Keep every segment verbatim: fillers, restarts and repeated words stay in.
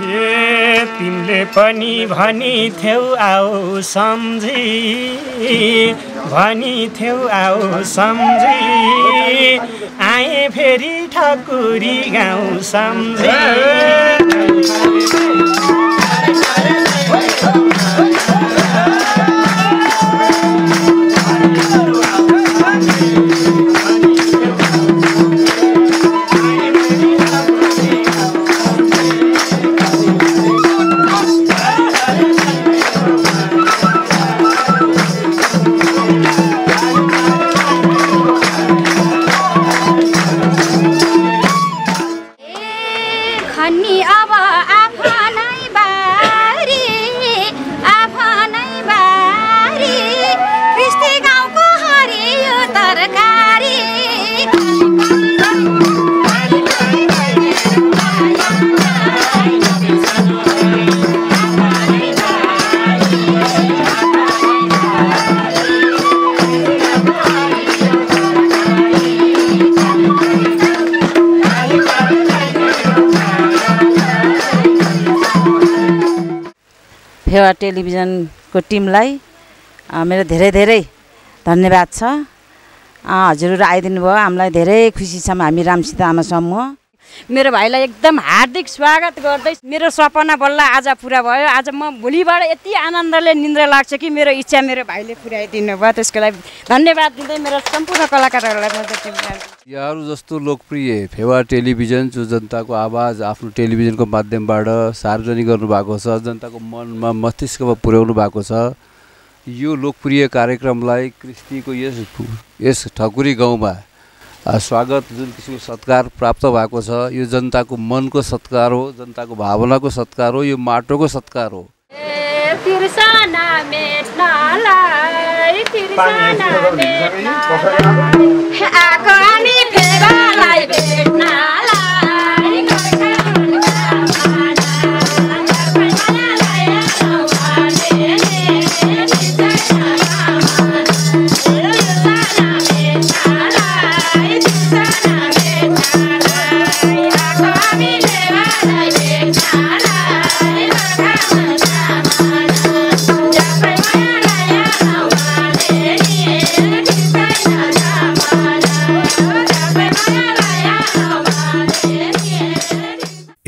तिमले पनि भनी थियौ आऊ सम्झी, भनी थियौ आऊ सम्झी, आए फेरि ठकुरी गाउँ सम्झी। फेवा टेलिभिजन को टिमलाई मेरो धेरै धेरै धन्यवाद छ। हजुरहरु आइदिनु भयो, हामीलाई धेरै खुसी छौं। हामी रामसीता आमा समूह मेरो भाइलाई एकदम हार्दिक स्वागत गर्दै मेरो सपना बल्ल आज पुरा भयो। आज म भोलिबाट यति आनन्दले निन्द्रा लाग्छ कि मेरो इच्छा मेरो भाइले पुर्याइदिनु भयो। त्यसको लागि धन्यवाद दिँदै मेरो सम्पूर्ण कलाकारहरूलाई यहाँहरु जस्तो लोकप्रिय फेवा टेलिभिजन जो जनताको आवाज आफ्नो टेलिभिजनको माध्यमबाट सार्वजनिक गर्नु भएको छ, जनताको मनमा मस्तिष्कमा पुर्याउनु भएको छ। यो लोकप्रिय कार्यक्रमलाई कृष्टिको यस यस ठकुरी गाउँमा स्वागत जुन किसिमको सत्कार प्राप्त भएको छ, यो जनताको मनको सत्कार हो, जनताको भावनाको सत्कार हो, यो माटोको सत्कार हो।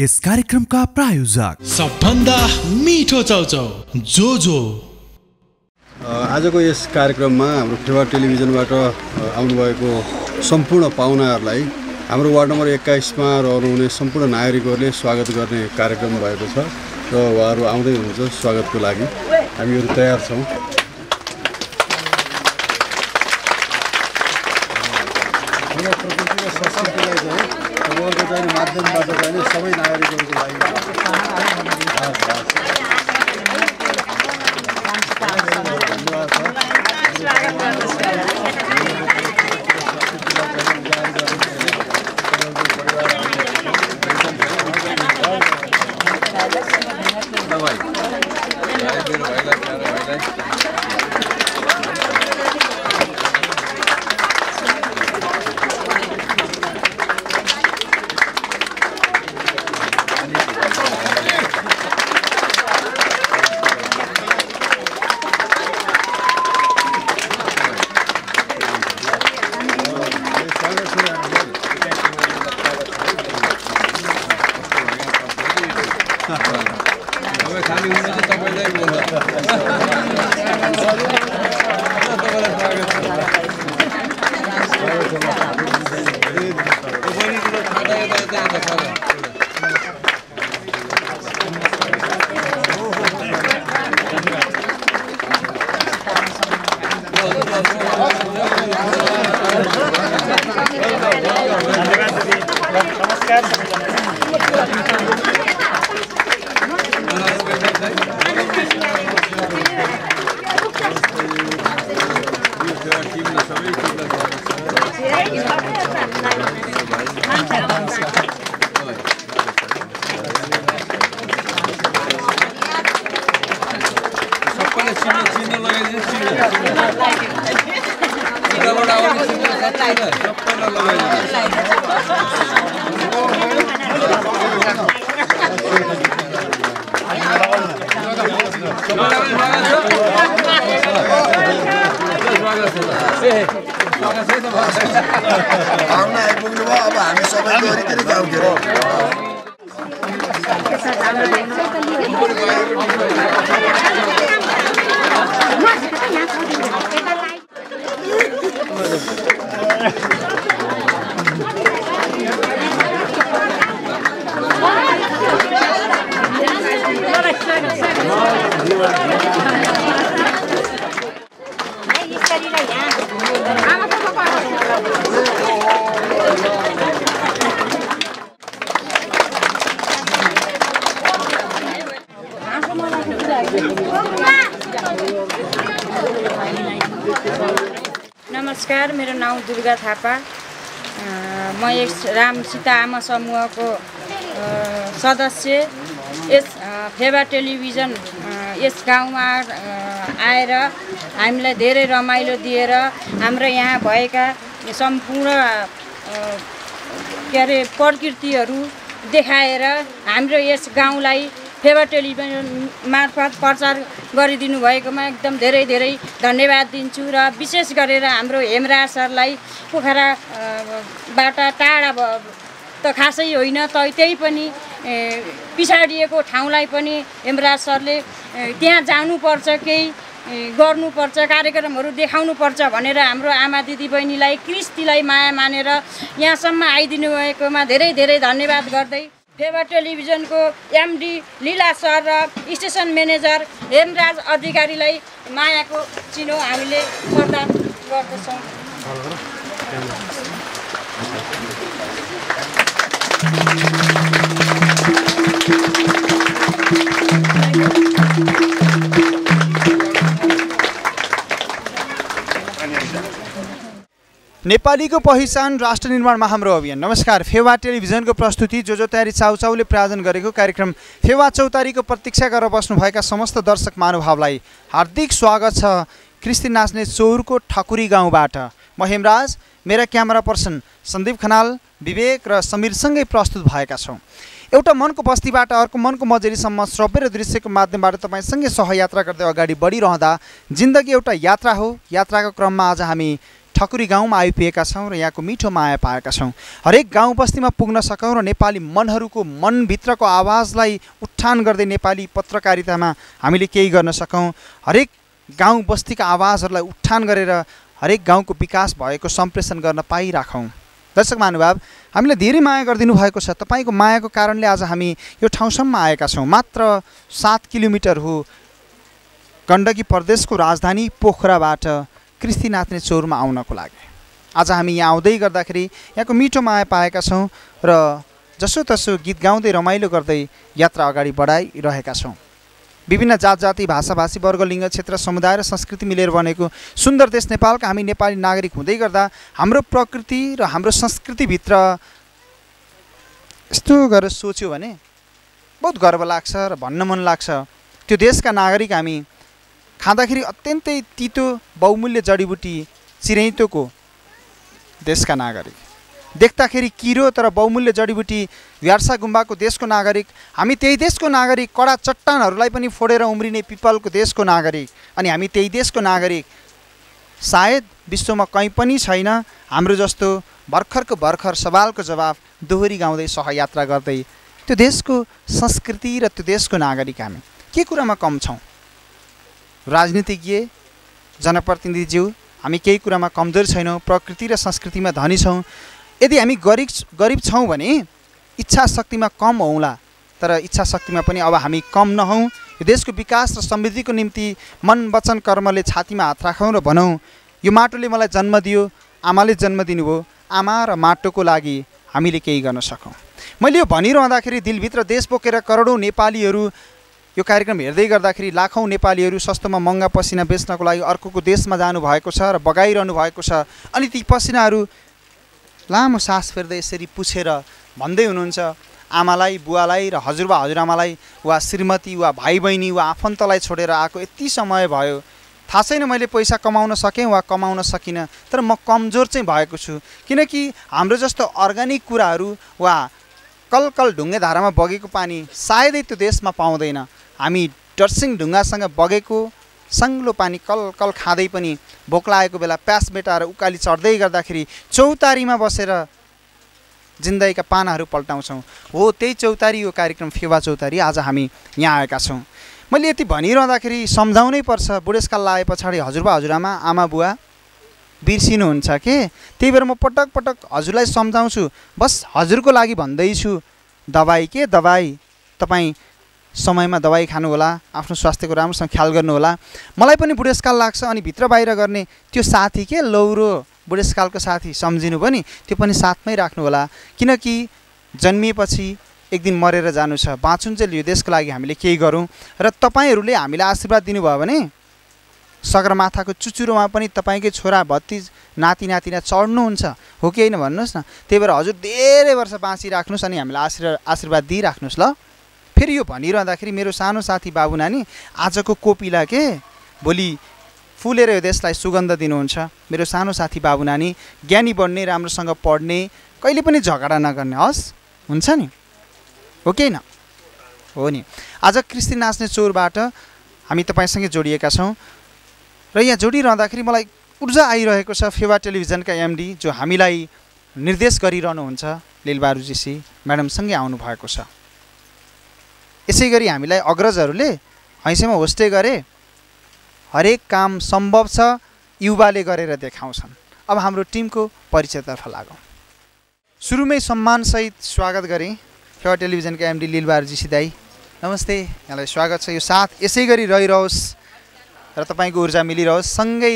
इस कार्यक्रम का प्रायोजक सबभन्दा मिठो चौचौ जो जो। आज को इस कार्यक्रम में हम फेवा टेलिभिजनबाट आउनुभएको संपूर्ण पाहुनाहरूलाई हाम्रो वार्ड नंबर एक्काईस में रहने संपूर्ण नागरिकहरूले स्वागत गर्ने कार्यक्रम भएको छ र उहाँहरू आउँदै हुनुहुन्छ। स्वागतको लागि हामीहरू तयार छौं। माध्यमबाट चाहिँ सबै नागरिकहरुको लागि भावना आइपुग्नु भयो। अब हामी सबै गरिकन गाउँ के नमस्कार, मेरो नाम दुर्गा थापा। म यस राम सीता आमा समूह को सदस्य। यस फेवा टेलिभिजन यस गाउँमा आएर हामीलाई धेरै रमाइलो दिएर हाम्रो यहाँ भएका सम्पूर्ण के अरे प्रकृतिहरू देखाएर हाम्रो यस गाउँलाई फेवा टेलिभिजन मार्फत प्रचार गरिदिनु भएकोमा एकदम धेरै धेरै धन्यवाद दिन्छु। र विशेष गरेर हाम्रो हेमराज सरलाई पोखराबाट टाढा त खासै होइन, त्यही पनि पिछाडिएको ठाउँलाई पनि हेमराज सरले त्यहाँ जानुपर्छ, केही गर्नुपर्छ, कार्यक्रमहरू देखाउनुपर्छ भनेर हाम्रो आमा दिदी बहिनीलाई क्रिस्टीलाई माया मानेर यहाँसम्म आइदिनु भएकोमा धेरै धेरै धन्यवाद गर्दै फेवा टेलिभिजन को एमडी लीला सर र स्टेशन मैनेजर हेमराज अधिकारीलाई माया को चिनो हामीले प्रदान गर्दछौं। नेपालीको पहिचान राष्ट्र निर्माणमा हाम्रो अभियान। नमस्कार, फेवा टेलिभिजनको प्रस्तुति जो जो तयारी चाउचाउले प्रायोजन गरेको कार्यक्रम फेवा चौतारीको प्रतीक्षा गरेर बस्नुभएका समस्त दर्शक महानुभावलाई हार्दिक स्वागत छ। कृष्ण नाच्ने चौरको ठकुरी गाउँबाट म हेमराज, मेरा क्यामेरा पर्सन सन्दीप खनाल, विवेक र समीरसँगै प्रस्तुत भएका छौँ। एउटा मनको बस्तीबाट अर्को मनको मजेरीसम्म श्रव्य र दृश्यको माध्यमबाट तपाईँसँगै सहयात्रा गर्दै अगाडि बढिरहँदा जिन्दगी एउटा यात्रा हो। यात्राको क्रममा आज हामी ठकुरी गाउँमा आइपुगेका छौँ र यहाँको मिठो माया पाएका छौँ। हरेक गाउँ बस्तीमा पुग्न सकौँ र नेपाली मनहरूको मनभित्रको आवाजलाई उत्थान गर्दै नेपाली पत्रकारितामा हामीले केही गर्न सकौँ। हरेक गाउँ बस्तीका आवाजहरूलाई उत्थान गरेर हरेक गाउँको विकास भएको सम्प्रेषण गर्न पाइराखौँ। दर्शक महानुभाव, हामीले धेरै माया गरिदिनु भएको छ। तपाईँको मायाको कारणले आज हामी यो ठाउँसम्म आएका छौँ। मात्र सात किलोमिटर हो गण्डकी प्रदेशको राजधानी पोखराबाट कृष्ण नाच्ने चौरमा आउनको लागि। आज हामी यहाँ आउँदै गर्दाखेरि यहाँको मिठो माया पाएका छौँ र जसोतसो गीत गाउँदै रमाइलो गर्दै यात्रा अगाडि बढाइरहेका छौँ। विभिन्न जात जाति भाषाभाषी वर्ग लिङ्ग क्षेत्र समुदाय र संस्कृति मिलेर बनेको सुन्दर देश नेपालका हामी नेपाली नागरिक हुँदै गर्दा हाम्रो प्रकृति र हाम्रो संस्कृतिभित्र यस्तो गरेर सोच्यो भने बहुत गर्व लाग्छ र भन्न मन लाग्छ। त्यो देशका नागरिक हामी खाँदाखेरि अत्यन्तै तीतो बहुमूल्य जडीबुटी चिरैतोको देशका नागरिक, देख्दाखेरि किरो तर बहुमूल्य जडीबुटी व्यार्सा गुम्बाको देशको नागरिक, हामी त्यही देशको नागरिक, कडा चट्टानहरूलाई पनि फोडेर उम्रिने पिपलको देशको नागरिक, अनि हामी त्यही देशको नागरिक। सायद विश्वमा कहीँ पनि छैन हाम्रो जस्तो भर्खरको भर्खर सवालको जवाब दोहोरी गाउँदै सहयात्रा गर्दै त्यो देशको संस्कृति र त्यो देशको नागरिक हामी के कुरामा कम छौँ? राजनीतिज्ञ जनप्रतिनिधिज्यू हामी केही कुरामा कमजोर छैनौँ, प्रकृति र संस्कृतिमा धनी छौँ। यदि हामी गरिब गरिब छौँ भने इच्छा शक्तिमा कम हौँला, तर इच्छा शक्तिमा पनि अब हामी कम नहौँ। यो देशको विकास र समृद्धिको निम्ति मन वचन कर्मले छातीमा हात राखौँ र भनौँ यो माटोले मलाई जन्म दियो, आमाले जन्म दिनुभयो, आमा र माटोको लागि हामीले केही गर्न सकौँ। मैले यो भनिरहँदाखेरि दिलभित्र देश बोकेर करोडौँ नेपालीहरू यो कार्यक्रम हेर्दै गर्दाखेरि लाखौँ नेपालीहरू सस्तोमा महँगा पसिना बेच्नको लागि अर्कोको देशमा जानुभएको छ र बगाइरहनु भएको छ। अनि ती पसिनाहरू लामो सास फेर्दै यसरी पुछेर भन्दै हुनुहुन्छ आमालाई, बुवालाई र हजुरबा हजुरआमालाई वा श्रीमती वा भाइ बहिनी वा आफन्तलाई छोडेर आएको यति समय भयो, थाहा छैन मैले पैसा कमाउन सकेँ वा कमाउन सकिनँ, तर म कमजोर चाहिँ भएको छु। किनकि हाम्रो जस्तो अर्ग्यानिक कुराहरू वा कल कल ढुङ्गे धारामा बगेको पानी सायदै त्यो देशमा पाउँदैन। हामी डर्सिङ ढुङ्गासँग बगेको सांग्लो पानी कल कल खाँदै पनि भोक लागेको बेला प्यास मेटाएर उकाली चढ्दै गर्दाखेरि चौतारीमा बसेर जिन्दगीका पानाहरू पल्टाउँछौँ। हो त्यही चौतारी यो कार्यक्रम फेवा चौतारी आज हामी यहाँ आएका छौँ। मैले यति भनिरहँदाखेरि सम्झाउनै पर्छ, बुढेसकाल आए पछाडि हजुरबा हजुरआमा आमा बुवा बिर्सिनुहुन्छ के, त्यही भएर म पटक पटक हजुरलाई सम्झाउँछु, बस हजुरको लागि भन्दैछु। दबाई के दबाई, तपाईँ समयमा दबाई खानुहोला, आफ्नो स्वास्थ्यको राम्रोसँग ख्याल गर्नुहोला। मलाई पनि बुढेसकाल लाग्छ, अनि भित्र बाहिर गर्ने त्यो साथी के लौरो बुढेसकालको साथी सम्झिनु पनि त्यो पनि साथमै राख्नुहोला, किनकि जन्मिएपछि एक दिन मरेर जानु छ। बाँचुन्जेल यो देशको लागि हामीले केही गरौँ र तपाईँहरूले हामीलाई आशीर्वाद दिनुभयो भने सगरमाथाको चुचुरोमा पनि तपाईँकै छोरा भतिज नाति नातिना चढ्नुहुन्छ, हो कि होइन भन्नुहोस् न। त्यही भएर हजुर धेरै वर्ष बाँचिराख्नुहोस् अनि हामीलाई आशीर्वाद आशीर्वाद दिइराख्नुहोस् ल। फेरि यो भनिरहँदाखेरि मेरो सानो साथी बाबु नानी आजको कोपिला के भोलि फुलेर यो देशलाई सुगन्ध दिनुहुन्छ। मेरो सानो साथी बाबु नानी ज्ञानी बन्ने, राम्रोसँग पढ्ने, कहिले पनि झगडा नगर्ने, हस् हुन्छ नि, हो कि होइन। हो नि, आज कृष्ण नाच्ने चोरबाट हामी तपाईँसँगै जोडिएका छौँ र यहाँ जोडिरहँदाखेरि मलाई ऊर्जा आइरहेको छ। फेवा टेलिभिजनका एमडी जो हामीलाई निर्देश गरिरहनुहुन्छ लिलबारुजीसी म्याडमसँगै आउनुभएको छ। यसै गरी हामीलाई अग्रजहरूले हैँसेमा होस्टे गरे, हरेक काम सम्भव छ युवाले गरेर देखाउँछन्। अब हाम्रो टिमको परिचयतर्फ लागौँ। सुरुमै सम्मानसहित स्वागत गरेँ फेवा टेलिभिजनका एमडी लिलबारुजीसी दाई, नमस्ते, यहाँलाई स्वागत छ। यो साथ यसै गरी रहिरहोस् र तपाईँको ऊर्जा मिलिरहोस्। सँगै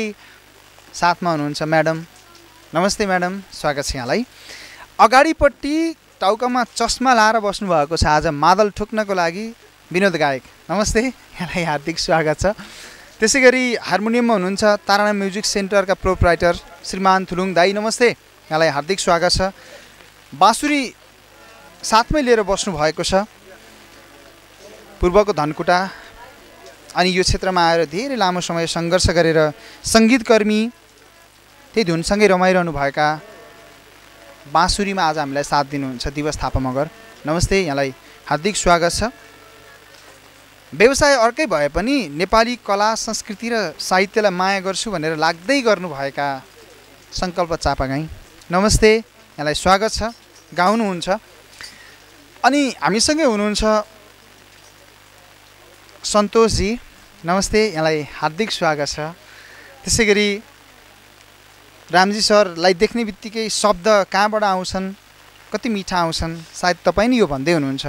साथमा हुनुहुन्छ म्याडम, नमस्ते म्याडम, स्वागत छ यहाँलाई। अगाडिपट्टि टाउकामा चस्मा लाएर बस्नुभएको छ आज मादल ठोक्नको लागि विनोद गायक, नमस्ते, यहाँलाई हार्दिक स्वागत छ। त्यसै गरी हार्मोनियममा हुनुहुन्छ ताराना म्युजिक सेन्टरका प्रोप्राइटर श्रीमान थुलुङ दाई, नमस्ते, यहाँलाई हार्दिक स्वागत छ। बाँसुरी साथमै लिएर बस्नुभएको छ पूर्वको धनकुटा, अनि यो क्षेत्रमा आएर धेरै लामो समय सङ्घर्ष गरेर सङ्गीतकर्मी त्यही धुनसँगै रमाइरहनुभएका बाँसुरीमा आज हामीलाई साथ दिनुहुन्छ दिवस थापा मगर, नमस्ते, यहाँलाई हार्दिक स्वागत छ। व्यवसाय अर्कै भए पनि नेपाली कला संस्कृति र साहित्यलाई माया गर्छु भनेर लाग्दै गर्नुभएका सङ्कल्प चापागाई, नमस्ते, यहाँलाई स्वागत छ। गाउनुहुन्छ अनि हामीसँगै हुनुहुन्छ सन्तोषजी, नमस्ते, यहाँलाई हार्दिक स्वागत छ। त्यसै गरी रामजी सरलाई देख्ने बित्तिकै शब्द कहाँबाट आउँछन्, कति मिठा आउँछन्, सायद तपाईँ नि यो भन्दै हुनुहुन्छ।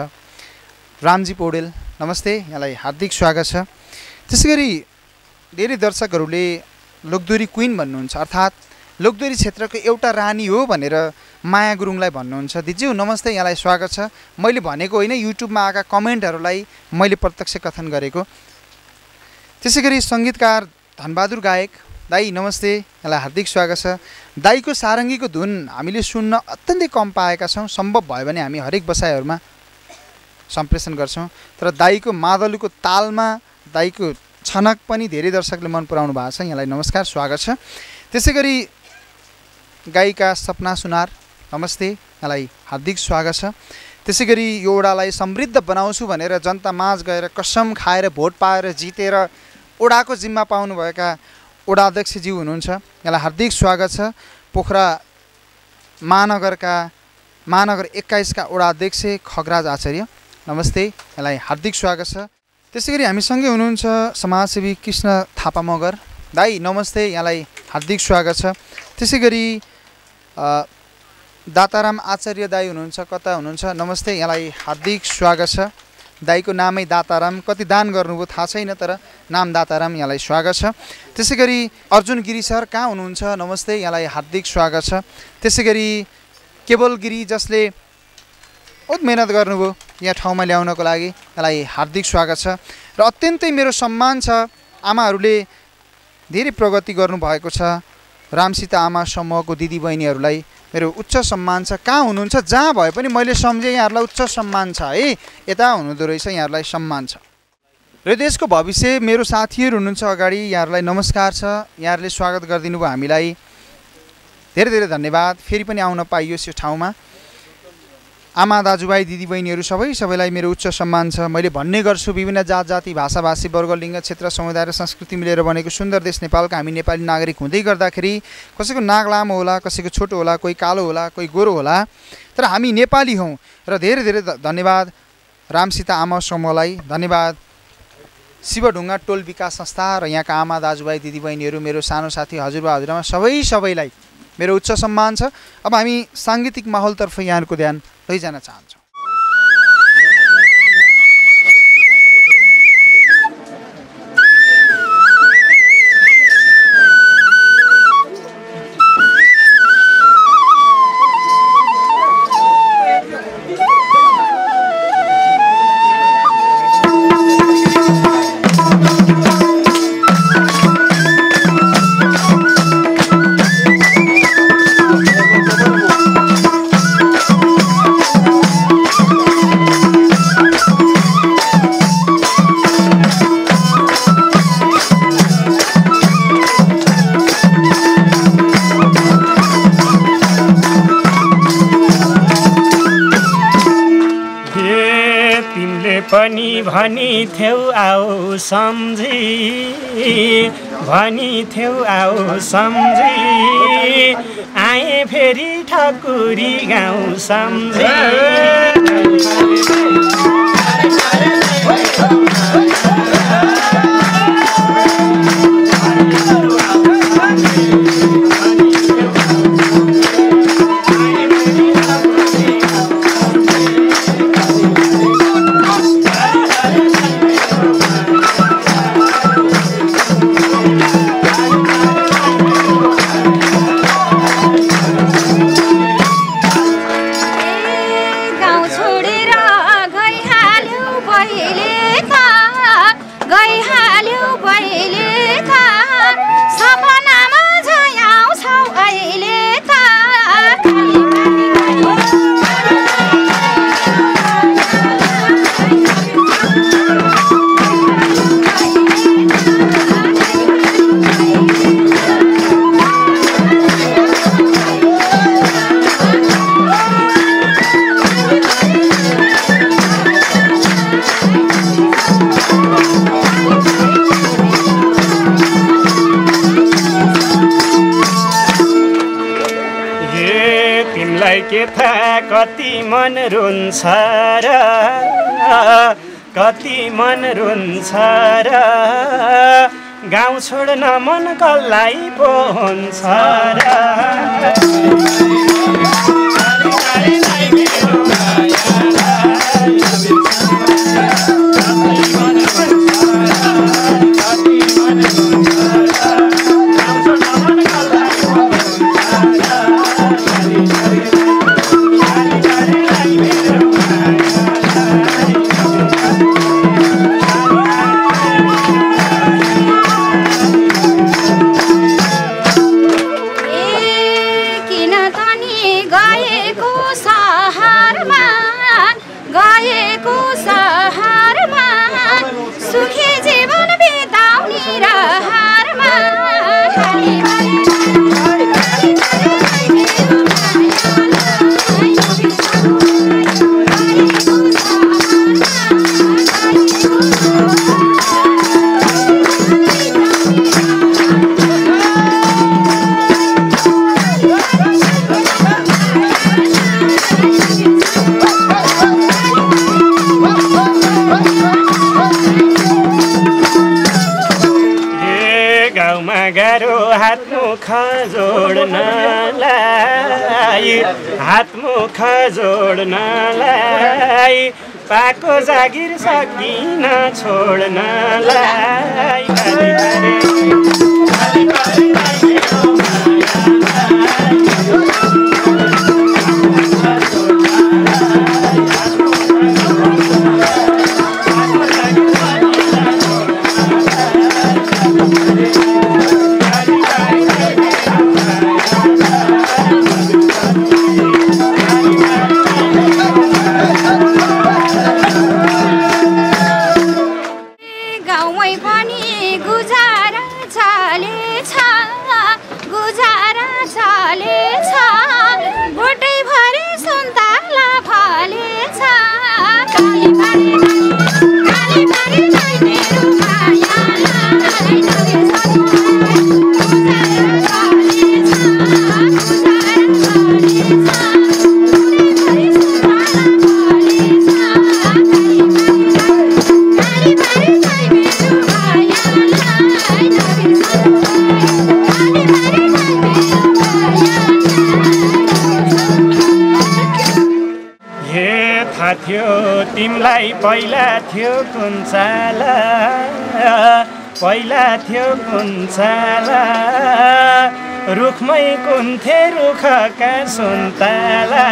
रामजी पौडेल, नमस्ते, यहाँलाई हार्दिक स्वागत छ। त्यसै गरी धेरै दर्शकहरूले लोकदोरी क्विन भन्नुहुन्छ, अर्थात् लोकदोरी क्षेत्रको एउटा रानी हो भनेर माया गुरुङलाई भन्नुहुन्छ। दिज्यू, नमस्ते, यहाँलाई स्वागत छ। मैले भनेको होइन, युट्युबमा आएका कमेन्टहरूलाई मैले प्रत्यक्ष कथन गरेको। त्यसै गरी सङ्गीतकार धनबहादुर गायक दाई, नमस्ते, यहाँलाई हार्दिक स्वागत छ। दाईको सारङ्गीको धुन हामीले सुन्न अत्यन्तै कम पाएका छौँ, सम्भव भयो भने हामी हरेक बसाइहरूमा सम्प्रेषण गर्छौँ, तर दाईको मादलुको तालमा दाईको छनक पनि धेरै दर्शकले मन पराउनु भएको छ, यहाँलाई नमस्कार, स्वागत छ। त्यसै गरी गायिका सपना सुनार, नमस्ते, यहाँलाई हार्दिक स्वागत छ। त्यसै गरी यो ओडालाई समृद्ध बनाउँछु भनेर जनतामाझ गएर कसम खाएर भोट पाएर जितेर ओडाको जिम्मा पाउनुभएका ओडाध्यक्षज्यू हुनुहुन्छ, यहाँलाई हार्दिक स्वागत छ। पोखरा महानगरका महानगर एक्काइसका ओडाध्यक्ष खगराज आचार्य, नमस्ते, यहाँलाई हार्दिक स्वागत छ। त्यसै गरी हामीसँगै हुनुहुन्छ समाजसेवी कृष्ण थापा मगर दाई, नमस्ते, यहाँलाई हार्दिक स्वागत छ। त्यसै गरी दाताराम आचार्य दाई हुनुहुन्छ, कता हुनुहुन्छ, नमस्ते, यहाँलाई हार्दिक स्वागत छ। दाईको नामै दाताराम, कति दान गर्नुभयो थाहा छैन तर नाम दाताराम, यहाँलाई स्वागत छ। त्यसै गरी अर्जुन गिरी सर कहाँ हुनुहुन्छ, नमस्ते, यहाँलाई हार्दिक स्वागत छ। त्यसै गरी केवल गिरी जसले बहुत मेहनत गर्नुभयो यहाँ ठाउँमा ल्याउनको लागि, यहाँलाई हार्दिक स्वागत छ। र अत्यन्तै मेरो सम्मान छ, आमाहरूले धेरै प्रगति गर्नुभएको छ, रामसीता आमा समूहको दिदीबहिनीहरूलाई मेरो उच्च सम्मान छ। कहाँ हुनुहुन्छ जहाँ भए पनि मैले सम्झेँ यहाँहरूलाई उच्च सम्मान छ है, यता हुनुहुँदो रहेछ, यहाँहरूलाई सम्मान छ। र देशको भविष्य मेरो साथीहरू हुनुहुन्छ अगाडि, यहाँहरूलाई नमस्कार छ, यहाँहरूले स्वागत गरिदिनु भयो हामीलाई, धेरै धेरै धन्यवाद। फेरि पनि आउन पाइयोस् यो ठाउँमा, आमा दाजुभाइ दिदीबहिनीहरु सबै सबैलाई मेरो उच्च सम्मान छ। मैले भन्ने गर्छु विभिन्न जात जाति भाषा भाषी वर्ग लिंग क्षेत्र समुदाय र संस्कृति मिलेर बनेको सुन्दर देश नेपालका हामी नेपाली नागरिक हुँदै गर्दाखेरि कसैको नाक लामो होला, कसैको छोटो होला, कोही कालो होला, कोही गोरो होला, तर हामी नेपाली हौं। र धेरै धेरै धन्यवाद रामसीता आमा समूहलाई, धन्यवाद शिवढुङ्गा टोल विकास संस्था र यहाँका आमा दाजुभाइ दिदीबहिनीहरु, मेरो सानो साथी हजुरबा हजुरआमा सबै सबैलाई मेरो उच्च सम्मान छ। अब हामी सांगीतिक माहौलतर्फ यहाँको ध्यान लैजान चाहन्छौँ। भनी थेउ आऊ सम्झी, भनी थेउ आऊ सम्झी, आए फेरि ठकुरी गाउँ सम्झी। कति मन रुन्छ र कति मन रुन्छ र गाउँ छोड्न मन कल्लै पो हुन्छ र। हातमुख जोड्नलाई पाको जागिर सकिन छोड्नलाई। गुजारा चले छ, बोटै भरे सुन्तला फले। पहिला थियो कुञ्चाला पहिला थियो कुञ्चाला रुखमै कुन्थे रुखका सुन्तला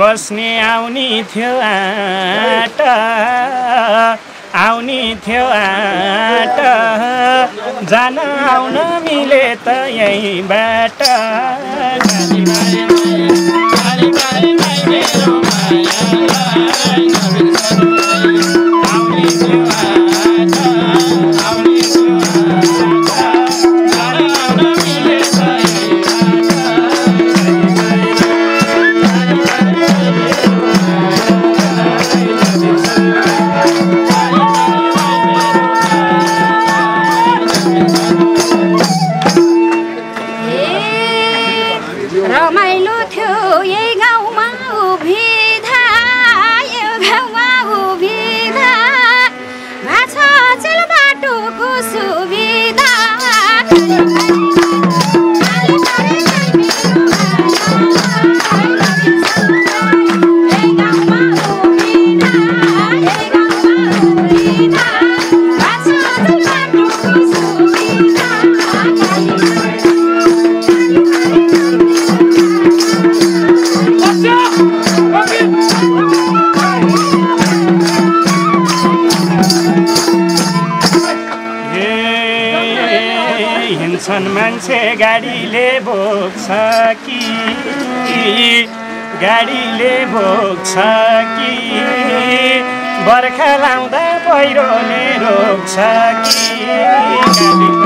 बस्ने आउने थियो आटा आउने थियो आटा जान आउन मिले त यही बाटा गाडीले बोक्छ कि गाडीले बोक्छ कि बर्खा लाउँदा पहिरोले रोक्छ कि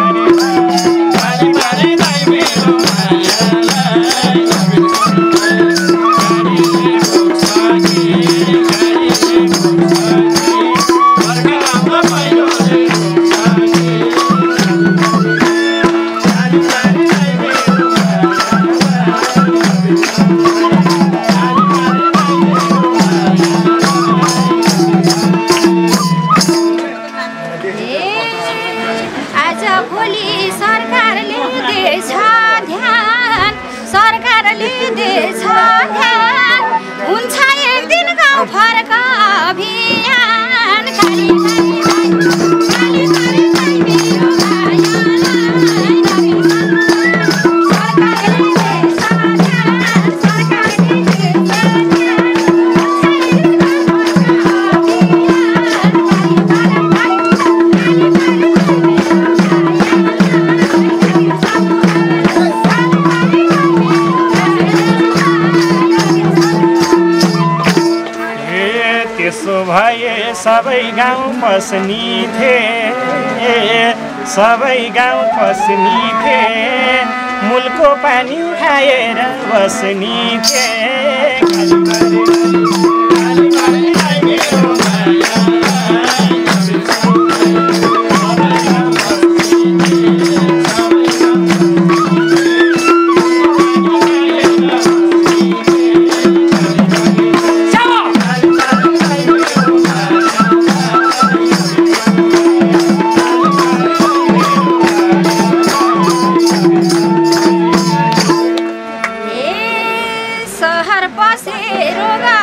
सबै गाउँ पस्नी थिए सबै गाउँ पस्नी थिए मूलको पानी खाएर बस्नी थिए रोगा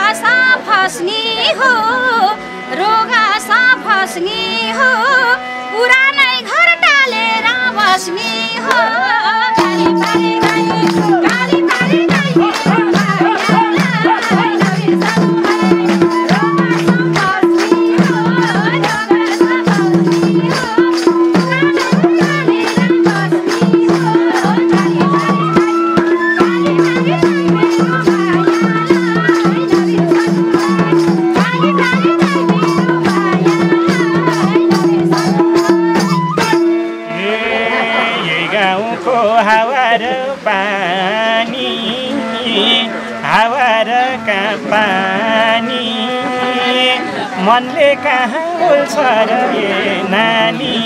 गाँव को हावर पानी, हावर का पानी मनले कहाँ बोल्छ र नानी।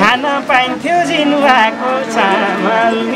खाना पाइन्थ्यो जिन्वाको चामल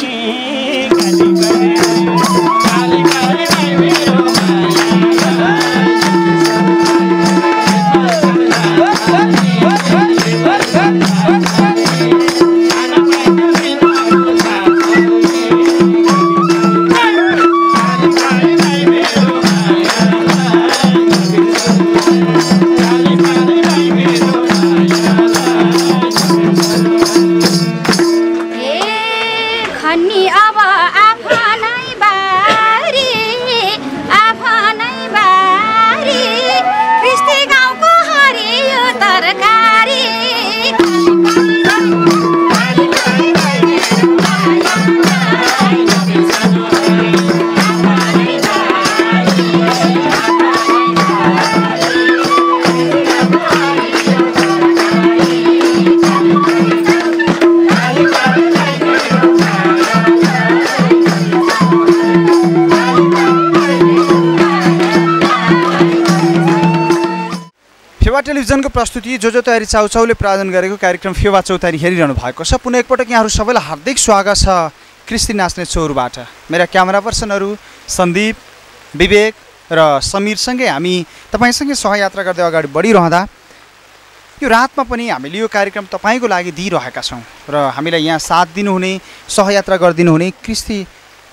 टेलिभिजनको प्रस्तुति जो जो तयारी चाउचाउले प्रायोजन गरेको कार्यक्रम फेवा चौतारी हेरिरहनु भएको छ। पुनः एकपटक यहाँहरू सबैलाई हार्दिक स्वागत छ कृष्टि नाच्ने चोरबाट। मेरा क्यामेरा पर्सनहरू सन्दीप, विवेक र समीरसँगै हामी तपाईँसँगै सहयात्रा गर्दै अगाडि बढिरहँदा यो रातमा पनि हामीले यो कार्यक्रम तपाईँको लागि दिइरहेका छौँ र हामीलाई यहाँ साथ दिनुहुने, सहयात्रा गरिदिनुहुने कृष्टि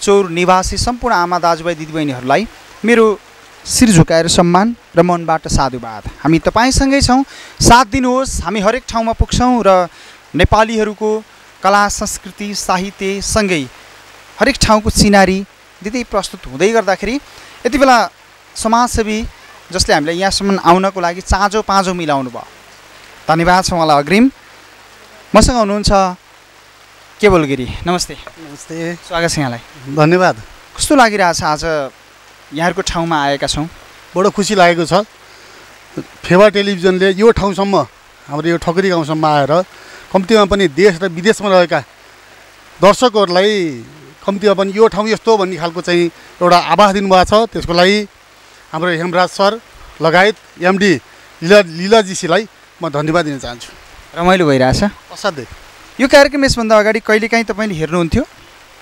चौर निवासी सम्पूर्ण आमा दाजुभाइ दिदीबहिनीहरूलाई मेरो शिर झुकाएर सम्मान र मनबाट साधुवाद। हामी तपाईसँगै छौँ, साथ दिनुहोस्। हामी हरेक ठाउँमा पुग्छौँ र नेपालीहरूको कला संस्कृति साहित्य सँगै हरेक ठाउँको सिनारी दिँदै प्रस्तुत हुँदै गर्दाखेरि यति बेला समाजसेवी जसले हामीलाई यहाँसम्म आउनको लागि चाँजो पाँजो मिलाउनु भयो, धन्यवाद छ उहाँलाई अग्रिम। मसँग हुनुहुन्छ केवल गिरी। नमस्ते। नमस्ते, स्वागत छ यहाँलाई, धन्यवाद। कस्तो लागिरहेछ आज यहाँको ठाउँमा आएका छौँ? बडो खुसी लागेको छ। फेवा टेलिभिजनले यो ठाउँसम्म, हाम्रो यो ठकुरी गाउँसम्म आएर कम्तीमा पनि देश र विदेशमा रहेका दर्शकहरूलाई कम्तीमा पनि यो ठाउँ यस्तो भन्ने खालको चाहिँ एउटा आभास दिनुभएको छ। त्यसको लागि हाम्रो हेमराज सर लगायत एमडी लीला लीलाजीसीलाई म धन्यवाद दिन चाहन्छु। रमाइलो भइरहेछ असाध्यै। यो कार्यक्रम यसभन्दा अगाडि कहिलेकाहीँ तपाईँले हेर्नुहुन्थ्यो?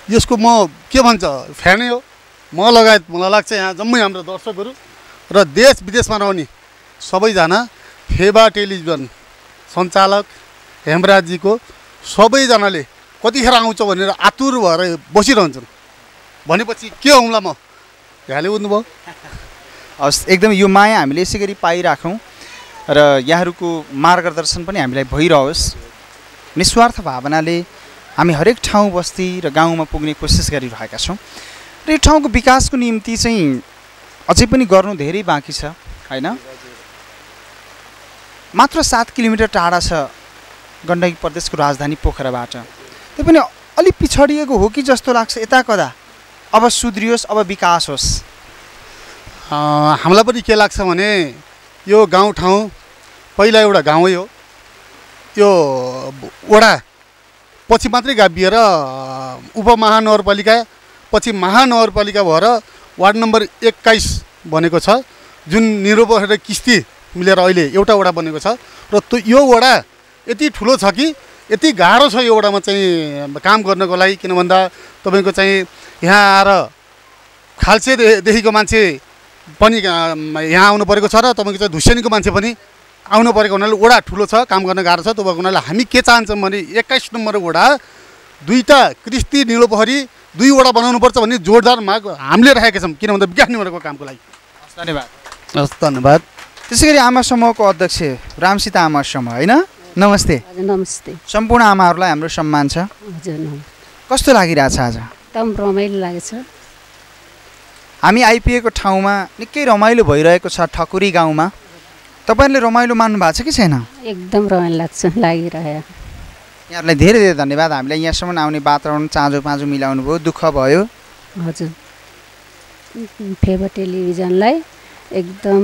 यसको म के भन्छ, फ्यानै हो म। लगायत मलाई लाग्छ यहाँ जम्मै हाम्रो दर्शकहरू र देश विदेशमा रहने सबैजना फेवा टेलिभिजन सञ्चालक हेमराजजीको सबैजनाले कतिखेर आउँछ भनेर आतुर भएर बसिरहन्छन्। भनेपछि के हौँला म यहाँले उठ्नुभयो। हस्, एकदम यो माया हामीले यसै गरी पाइराखौँ र यहाँहरूको मार्गदर्शन पनि हामीलाई भइरहोस्। निस्वार्थ भावनाले हामी हरेक ठाउँ बस्ती र गाउँमा पुग्ने कोसिस गरिरहेका छौँ। यो ठाउँको विकासको निम्ति चाहिँ अझै पनि गर्नु धेरै बाँकी छ, होइन? मात्र सात किलोमिटर टाढा छ गण्डकी प्रदेशको राजधानी पोखराबाट। त्यो पनि अलिक पिछडिएको हो कि जस्तो लाग्छ। यता कदा अब सुध्रियोस्, अब विकास होस्। हामीलाई पनि के लाग्छ भने यो गाउँठाउँ पहिला एउटा गाउँै हो, त्यो वडा पछि मात्रै गाभिएर उपमहानगरपालिका पछि महानगरपालिका भएर वार्ड नम्बर एक्काइस बनेको छ, जुन निरोबोर किस्ती मिलेर अहिले एउटा वडा बनेको छ। र यो वडा यति ठुलो छ कि यति गाह्रो छ यो वडामा चाहिँ काम गर्नको लागि, किन भन्दा तपाईको चाहिँ यहाँ आएर खाल्सेदेखिको मान्छे पनि यहाँ आउनु परेको छ र तपाईको चाहिँ धुसेनीको मान्छे पनि आउनु परेको हुनाले वडा ठुलो छ, काम गर्न गाह्रो छ। त्यो भएको हुनाले हामी के चाहन्छौँ भने एक्काइस नम्बर वडा दुईवटा कृष्टि निलोपहरी दुईवटा बनाउनुपर्छ भन्ने जोरदार माग हामीले राखेका छौँ, किन भन्दा विकास निगमको कामको लागि। धन्यवाद। हस् धन्यवाद। त्यसै गरी आमा समूहको अध्यक्ष रामसित आमा समूह होइन, नमस्ते। नमस्ते। सम्पूर्ण आमाहरूलाई हाम्रो सम्मान छ। कस्तो लागिरहेछ आज? एकदम रमाइलो लागेछ। हामी आइपुगेको ठाउँमा निकै रमाइलो भइरहेको छ ठकुरी गाउँमा। तपाईहरुले रमाइलो मान्नु भएको छ कि छैन? एकदम रमाइलो लाग्छ, लागिरह्यो। यहाँलाई धेरै धेरै धन्यवाद। हामीलाई यहाँसम्म आउने वातावरण चाँजो पाँजो मिलाउनु भयो, दुःख भयो। हजुर। फेवा टेलिभिजनलाई एकदम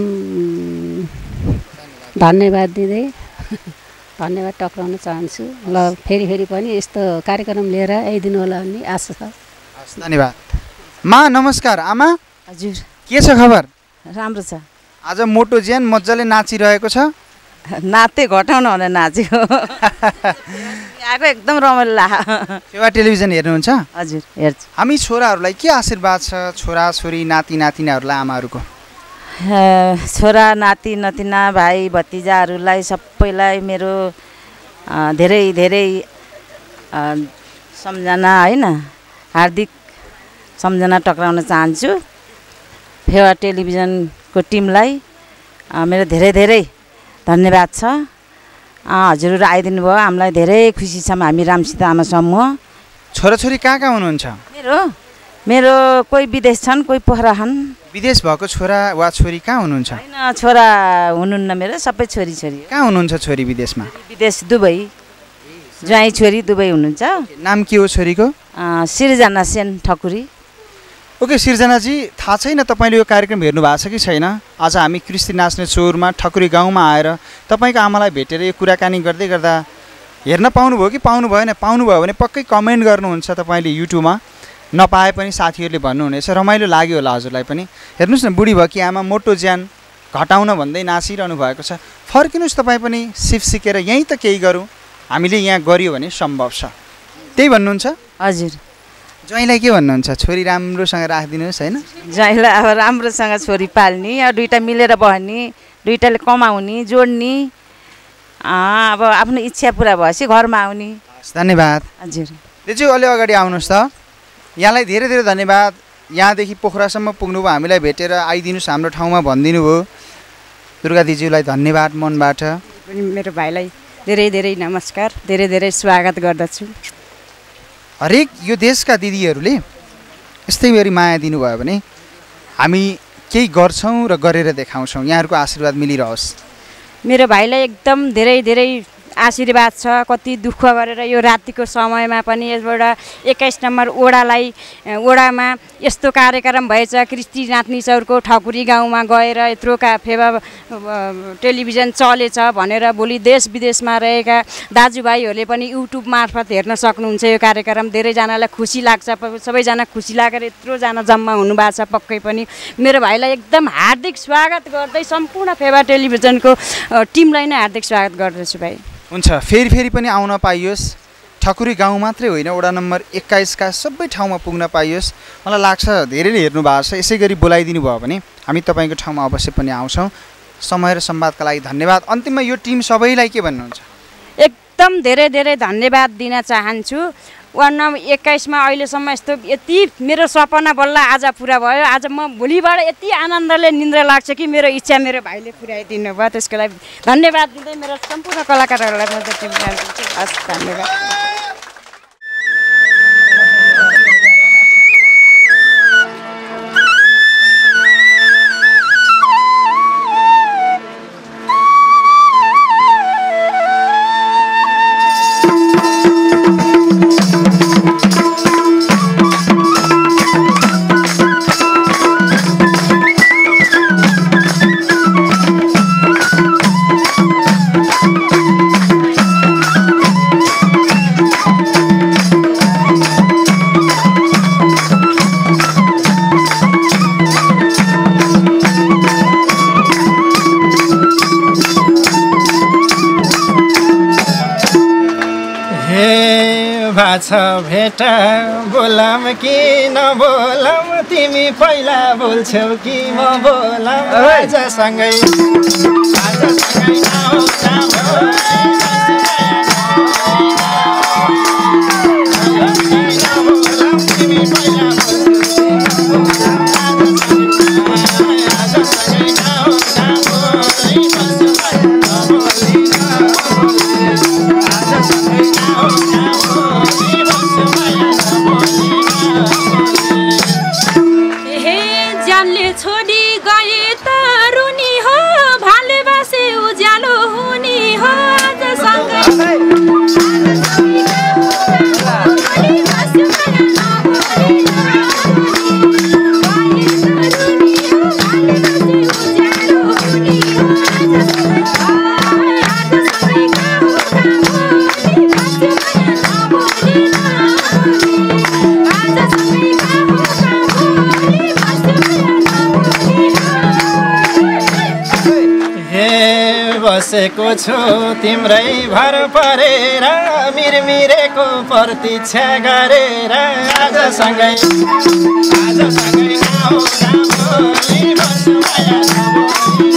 धन्यवाद दिँदै धन्यवाद टक्राउन चाहन्छु। ल फेरि फेरि पनि यस्तो कार्यक्रम लिएर आइदिनु होला भन्ने आशा छ। हस् धन्यवाद। मा नमस्कार। आमा हजुर के छ खबर? राम्रो छ। आज मोटो ज्यान मजाले नाचिरहेको छ। नाते घटाउन भनेर नाच्यो आएको, एकदम रमाइलो लाग्यो। फेवा टेलिभिजन हेर्नुहुन्छ? हजुर हेर्छु। हामी छोराहरूलाई के आशीर्वाद छ छोरा छोरी नाति नातिनाहरूलाई आमाहरूको? छोरा नाति नातिना भाइ भतिजाहरूलाई सबैलाई मेरो धेरै धेरै सम्झना होइन, हार्दिक सम्झना टक्राउन चाहन्छु। फेवा टेलिभिजन को टिमलाई मेरो धेरै धेरै धन्यवाद छ। हजुरहरू आइदिनु भयो, हामीलाई धेरै खुसी छौँ। हामी रामसित आमा समूह। छोराछोरी कहाँ कहाँ हुनुहुन्छ? मेरो मेरो कोही विदेश छन्, कोही पोखरा छन्। विदेश भएको छोरा वा छोरी कहाँ हुनुहुन्छ? होइन छोरा हुनुहुन्न, मेरो सबै छोरी छोरी। कहाँ हुनुहुन्छ छोरी? विदेशमा। विदेश दुबई। ज्वाइँ छोरी दुबई हुनुहुन्छ। नाम के हो छोरीको? सिर्जना सेन ठकुरी। ओके सिर्जनाजी, थाहा छैन तपाईँले यो कार्यक्रम हेर्नु भएको छ कि छैन। आज हामी कृष्टि नाच्ने चोरमा ठकुरी गाउँमा आएर तपाईँको आमालाई भेटेर यो कुराकानी गर्दै गर्दा हेर्न पाउनुभयो कि पाउनु भएन? पाउनुभयो भने पक्कै कमेन्ट गर्नुहुन्छ तपाईँले युट्युबमा। नपाए पनि साथीहरूले भन्नुहुनेछ, रमाइलो लाग्यो होला हजुरलाई पनि। हेर्नुहोस् न, बुढी भयो कि आमा मोटो ज्यान घटाउन भन्दै नाचिरहनु भएको छ। फर्किनुहोस् तपाईँ पनि सिप सिकेर, यहीँ त केही गरौँ, हामीले यहाँ गऱ्यो भने सम्भव छ। त्यही भन्नुहुन्छ? हजुर। ज्वाइँलाई के भन्नुहुन्छ? छोरी राम्रोसँग राखिदिनुहोस् होइन। ज्वाइँलाई अब राम्रोसँग छोरी पाल्ने, अब दुइटा मिलेर बस्ने, दुइटाले कमाउने जोड्ने, अब आफ्नो इच्छा पुरा भएपछि घरमा आउने। धन्यवाद। हजुर दिदी, अलि अगाडि आउनुहोस् त। यहाँलाई धेरै धेरै धन्यवाद। यहाँदेखि पोखरासम्म पुग्नुभयो, हामीलाई भेटेर आइदिनुहोस्, हाम्रो ठाउँमा भनिदिनु भयो। दुर्गा दिदीलाई धन्यवाद मनबाट। अनि मेरो भाइलाई धेरै धेरै नमस्कार, धेरै धेरै स्वागत गर्दछु। हरेक यो देशका दिदीहरूले यस्तै गरी माया दिनुभयो भने हामी केही गर्छौँ र गरेर देखाउँछौँ। यहाँहरूको आशीर्वाद मिलिरहोस्। मेरो भाइलाई एकदम धेरै धेरै आशीर्वाद छ। कति दुःख गरेर यो रातिको समयमा पनि यसबाट एक्काइस नम्बर ओडालाई ओडामा यस्तो कार्यक्रम भएछ। कृष्टि नाच्ने चौरको ठकुरी गाउँमा गएर यत्रो का फेवा टेलिभिजन चलेछ भनेर भोलि देश विदेशमा रहेका दाजुभाइहरूले पनि युट्युब मार्फत हेर्न सक्नुहुन्छ यो कार्यक्रम। धेरैजनालाई खुसी लाग्छ, सबैजना खुसी लागेर यत्रोजना जम्मा हुनुभएको छ। पक्कै पनि मेरो भाइलाई एकदम हार्दिक स्वागत गर्दै सम्पूर्ण फेवा टेलिभिजनको टिमलाई नै हार्दिक स्वागत गर्दछु भाइ। हुन्छ, फेरि फेरि पनि आउन पाइयोस्। ठकुरी गाउँ मात्रै होइन, वडा नम्बर एक्काइसका सबै ठाउँमा पुग्न पाइयोस्। मलाई लाग्छ धेरैले हेर्नु भएको छ। यसै गरी बोलाइदिनु भयो भने हामी तपाईँको ठाउँमा अवश्य पनि आउँछौँ। समय र संवादका लागि धन्यवाद। अन्तिममा यो टिम सबैलाई के भन्नुहुन्छ? एकदम धेरै धेरै धन्यवाद दिन चाहन्छु। वार्ड नम्बर एक्काइसमा अहिलेसम्म यस्तो यति मेरो सपना बल्ल आज पुरा भयो। आज म भोलिबाट यति आनन्दले निन्द्रा लाग्छ कि मेरो इच्छा मेरो भाइले पुऱ्याइदिनु भयो। त्यसको लागि धन्यवाद दिँदै मेरो सम्पूर्ण कलाकारहरूलाई म जति चाहन्छु। हस् धन्यवाद। भाछ भेट बोलाम कि नबोलाम तिमी पहिला बोल्छौ कि म बोलाम आजसँगै आजसँगै आऊ बसेको छु तिम्रै भर परेर मिरमिरेको प्रतीक्षा गरेर आजसँगै आजसँगै आऊ रामोली बस्नु भया रामोली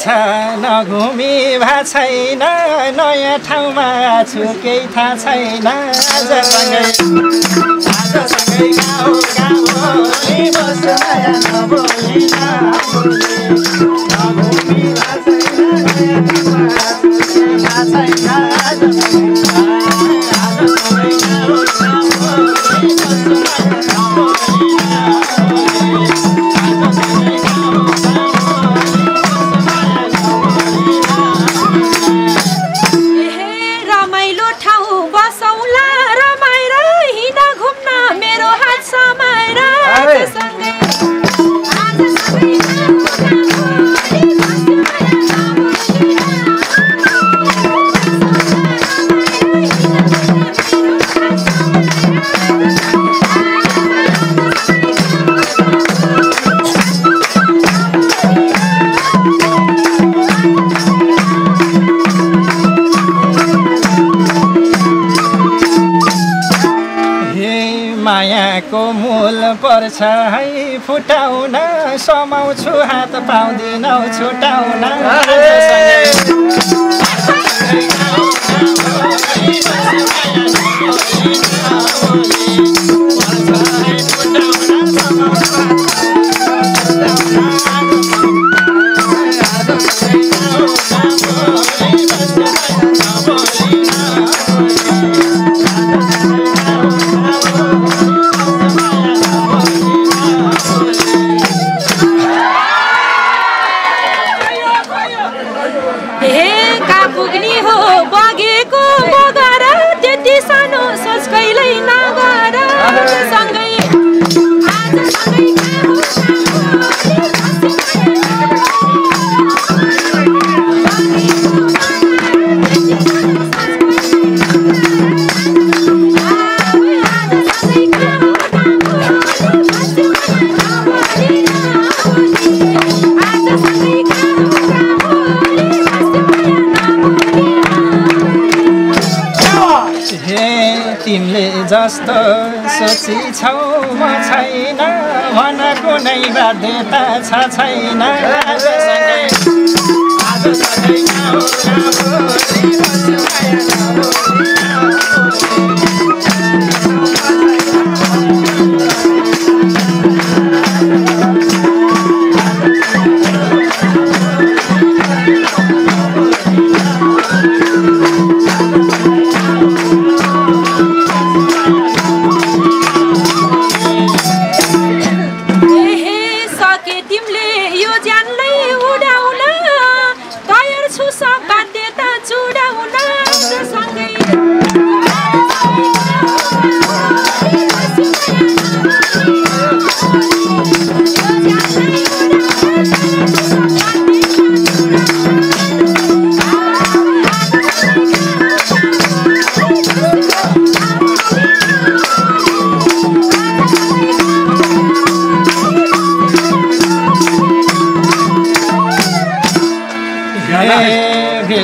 नघुमी भएको छैन नयाँ ठाउँमा छु केही थाहा छैन आजसँगै आजसँगै गाउँ गाउँले बस्नु भया नबोली नघुमी भएको छैन थाहा छैन आजसँगै आजसँगै गाउँ गाउँले बस्नु भया नबोली पर्छ है फुटाउन समाउँछु हात पाउँदिनौ छुटाउन जस्तो सोची छौ म छैन भन कुनै बाध्यता छ छैन आजसँगै आजसँगै गाउँ रामोली बस्नु भया नबोली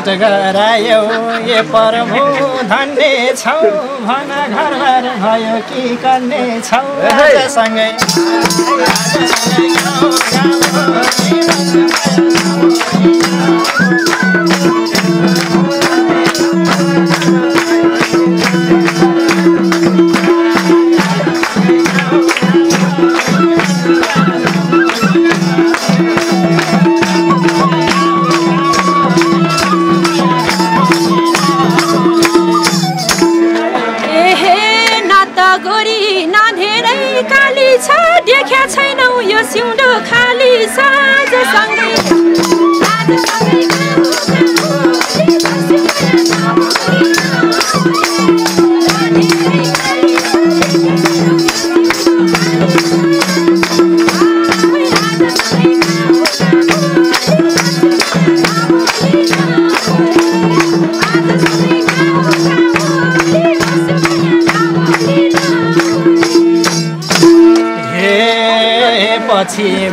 कष्ट गरायो ये प्रभु धन्य छौ भन घरबार भयो कि कन्ने छौ सँगै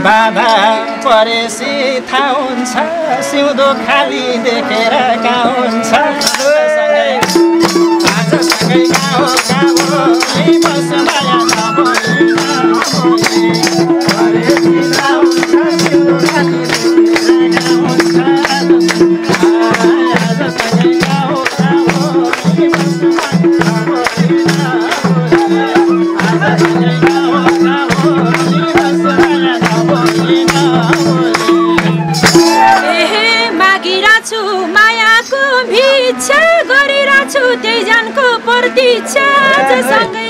बाबा परेसी थाउन्छ सिउँदो खाली देखेर गाउँछ आजसँगै गाउँ गाउँ है बस माया परेसी थाउन्छ सिउँदो खाली देखेर गाउँछ आजसँगै गाउँ गाउँ है बस माया आजसँगै गाउँ गाउँ मागिराछु मायाको भिक्षा गरिराछु त्यैजनको प्रतीक्षा सँगै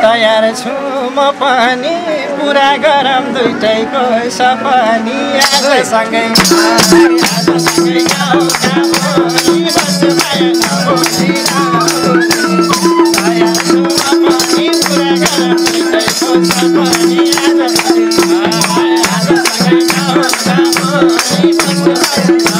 तयार छु म पनि पुरा गरम दुईटैको सपनी आजसँगै आजसँगै गाउँ गाउँ बस माया तयार छु म पनि पुरा गरम दुईटैको सपनी आजसँगै आजसँगै गाउँ गाउँ बस माया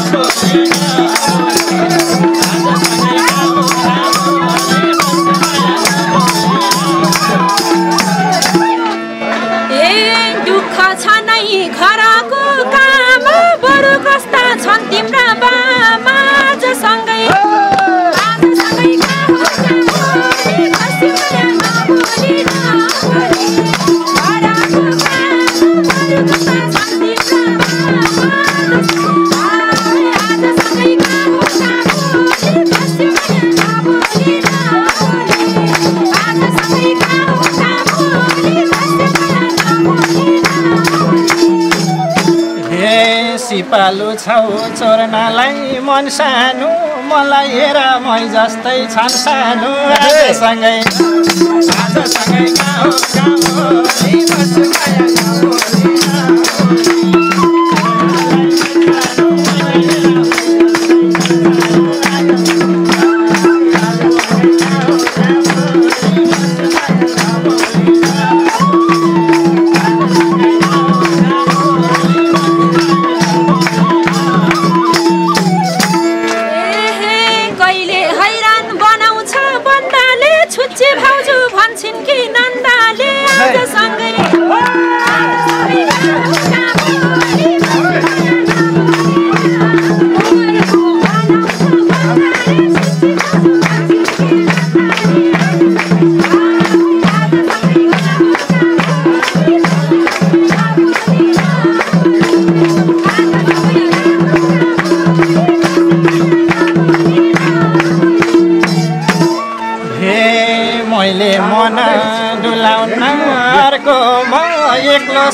पालु छौ चोर्नालाई मन सानो मलाई हेर मै जस्तै छन् सानो आजसँगै आजसँगै गाउँ गाउँ है बस माया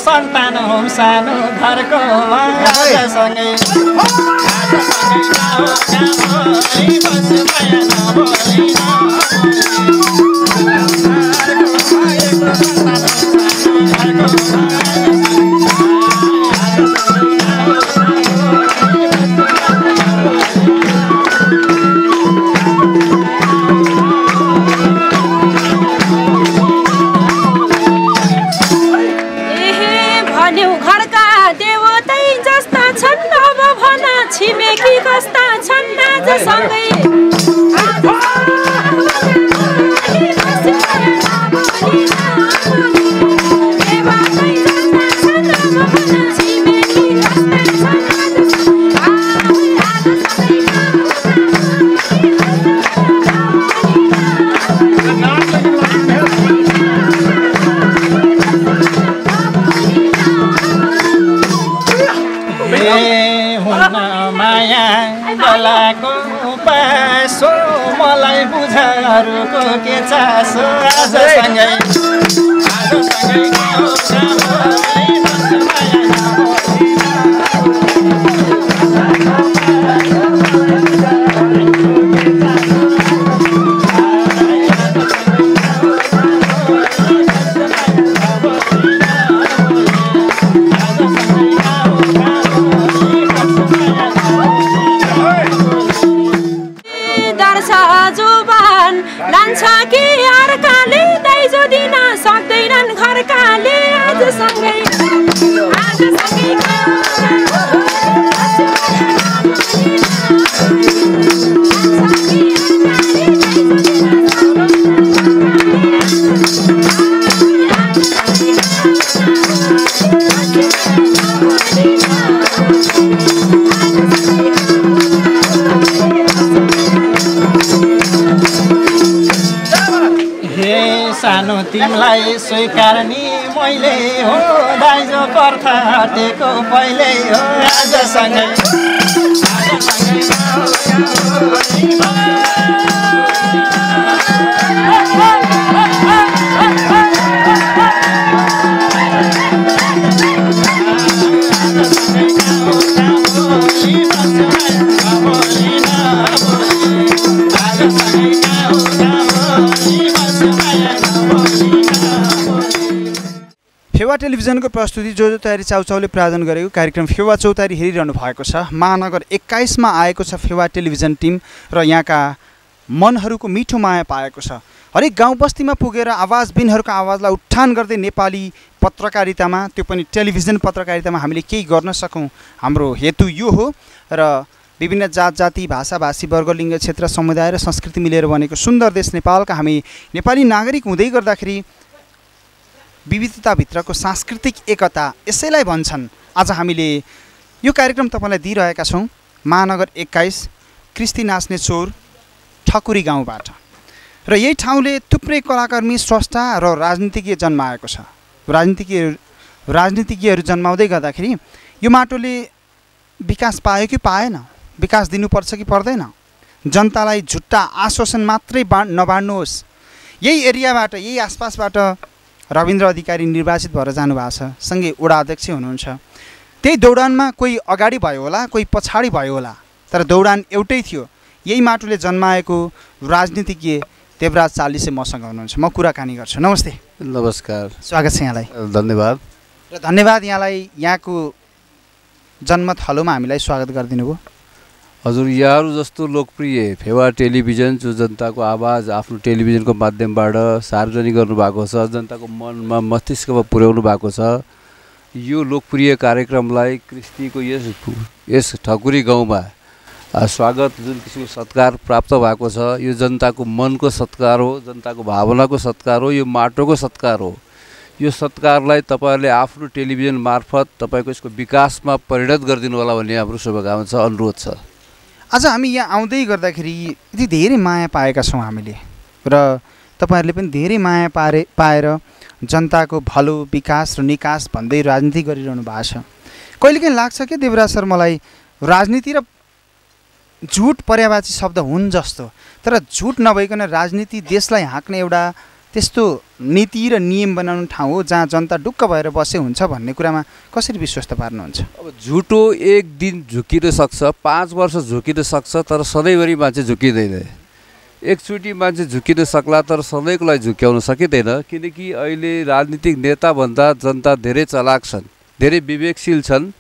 सन्तान हो सानो घरको आजसँगै आजसँगै गाउँ गाउँ है बस माया नबोलिन से सॉन्ग के चासो आज सँगै आज सँगै गाउँ सबै माया तिमलाई स्वीकारनी मैले हो दाइजो कर्थ हटेको पहिले हो आजसँगै फेवा टेलिभिजन को प्रस्तुति जो जो तयारी चाउचाउले प्रायोजन गरेको कार्यक्रम फेवा चौतारी हेरिरहनु भएको छ। महानगर एक्काइस मा आएको छ फेवा टेलिभिजन टिम र यहाँका मनहरूको मिठो माया पाएको छ। हरेक गाउँ बस्तीमा पुगेर आवाजबिनहरूको आवाजलाई उत्थान गर्दै नेपाली पत्रकारितामा, त्यो पनि टेलिभिजन पत्रकारितामा हामीले केही गर्न सकौं, हाम्रो हेतु यो हो। र विभिन्न जात जाति भाषा भाषी वर्ग लिङ्ग क्षेत्र समुदाय र संस्कृति मिलेर बनेको सुन्दर देश नेपालका हामी नेपाली नागरिक हुँदै गर्दाखेरि विविधताभित्रको सांस्कृतिक एकता, यसैलाई भन्छन्। आज हामीले यो कार्यक्रम तपाईलाई दिइरहेका छौं महानगर एक्काइस कृष्टि नाच्ने चोर ठकुरी गाउँबाट। र यही ठाउँले थुप्रै कलाकर्मी, स्रष्टा र राजनीतिज्ञ जन्माएको छ। राजनीतिज्ञ राजनीतिज्ञहरू जन्माउँदै गर्दाखेरि यो माटोले विकास पायो कि पाएन, विकास दिनुपर्छ कि पर्दैन, जनतालाई झुट्टा आश्वासन मात्रै नबाड्नुहोस्। यही एरियाबाट, यही आसपासबाट रविन्द्र अधिकारी निर्वाचित भएर जानुभएको छ, सँगै वडा अध्यक्ष हुनुहुन्छ। त्यही दौडानमा कोही अगाडि भयो होला, कोही पछाडि भयो होला, तर दौडान एउटै थियो। यही माटोले जन्माएको राजनीतिज्ञ देवराज चालिसे मसँग हुनुहुन्छ, म कुराकानी गर्छु। नमस्ते। नमस्कार, स्वागत छ यहाँलाई। धन्यवाद। र धन्यवाद यहाँलाई, यहाँको जन्मथलोमा हामीलाई स्वागत गरिदिनु भयो। हजुर, यहाँहरू जस्तो लोकप्रिय फेवा टेलिभिजन जो जनताको आवाज आफ्नो टेलिभिजनको माध्यमबाट सार्वजनिक गर्नुभएको छ, जनताको मनमा मस्तिष्कमा पुर्याउनु भएको छ, यो लोकप्रिय कार्यक्रमलाई कृष्टिको यस यस ठकुरी गाउँमा स्वागत, जुन किसिमको सत्कार प्राप्त भएको छ, यो जनताको मनको सत्कार हो, जनताको भावनाको सत्कार हो, यो माटोको सत्कार हो। यो सत्कारलाई तपाईँहरूले आफ्नो टेलिभिजन मार्फत तपाईँको यसको विकासमा परिणत गरिदिनु होला भन्ने हाम्रो शुभकामना छ, अनुरोध छ। आज हामी यहाँ आउँदै गर्दाखेरि यति धेरै माया पाएका छौँ हामीले, र तपाईहरूले पनि धेरै माया पारे पाएर जनताको भलो, विकास र निकास भन्दै राजनीति गरिरहनु भएको छ। कहिलेकाहीँ लाग्छ कि देवराज सर मलाई राजनीति र झुट पर्यावाची शब्द हुन् जस्तो, तर झुट नभइकन राजनीति देशलाई हाँक्ने एउटा त्यस्तो नीति र नियम बनाउने ठाउँ हो जहाँ जनता ढुक्क भएर बसे हुन्छ भन्ने कुरामा कसरी विश्वस्त पार्नुहुन्छ? अब झुटो एक दिन झुकिन सक्छ, पाँच वर्ष झुकिन सक्छ, तर सधैँभरि मान्छे झुकिँदैन। एकचोटि मान्छे झुकिन सक्ला, तर सधैँको लागि झुक्याउन सकिँदैन, किनकि अहिले राजनीतिक नेताभन्दा जनता धेरै चलाक छन्, धेरै विवेकशील छन्,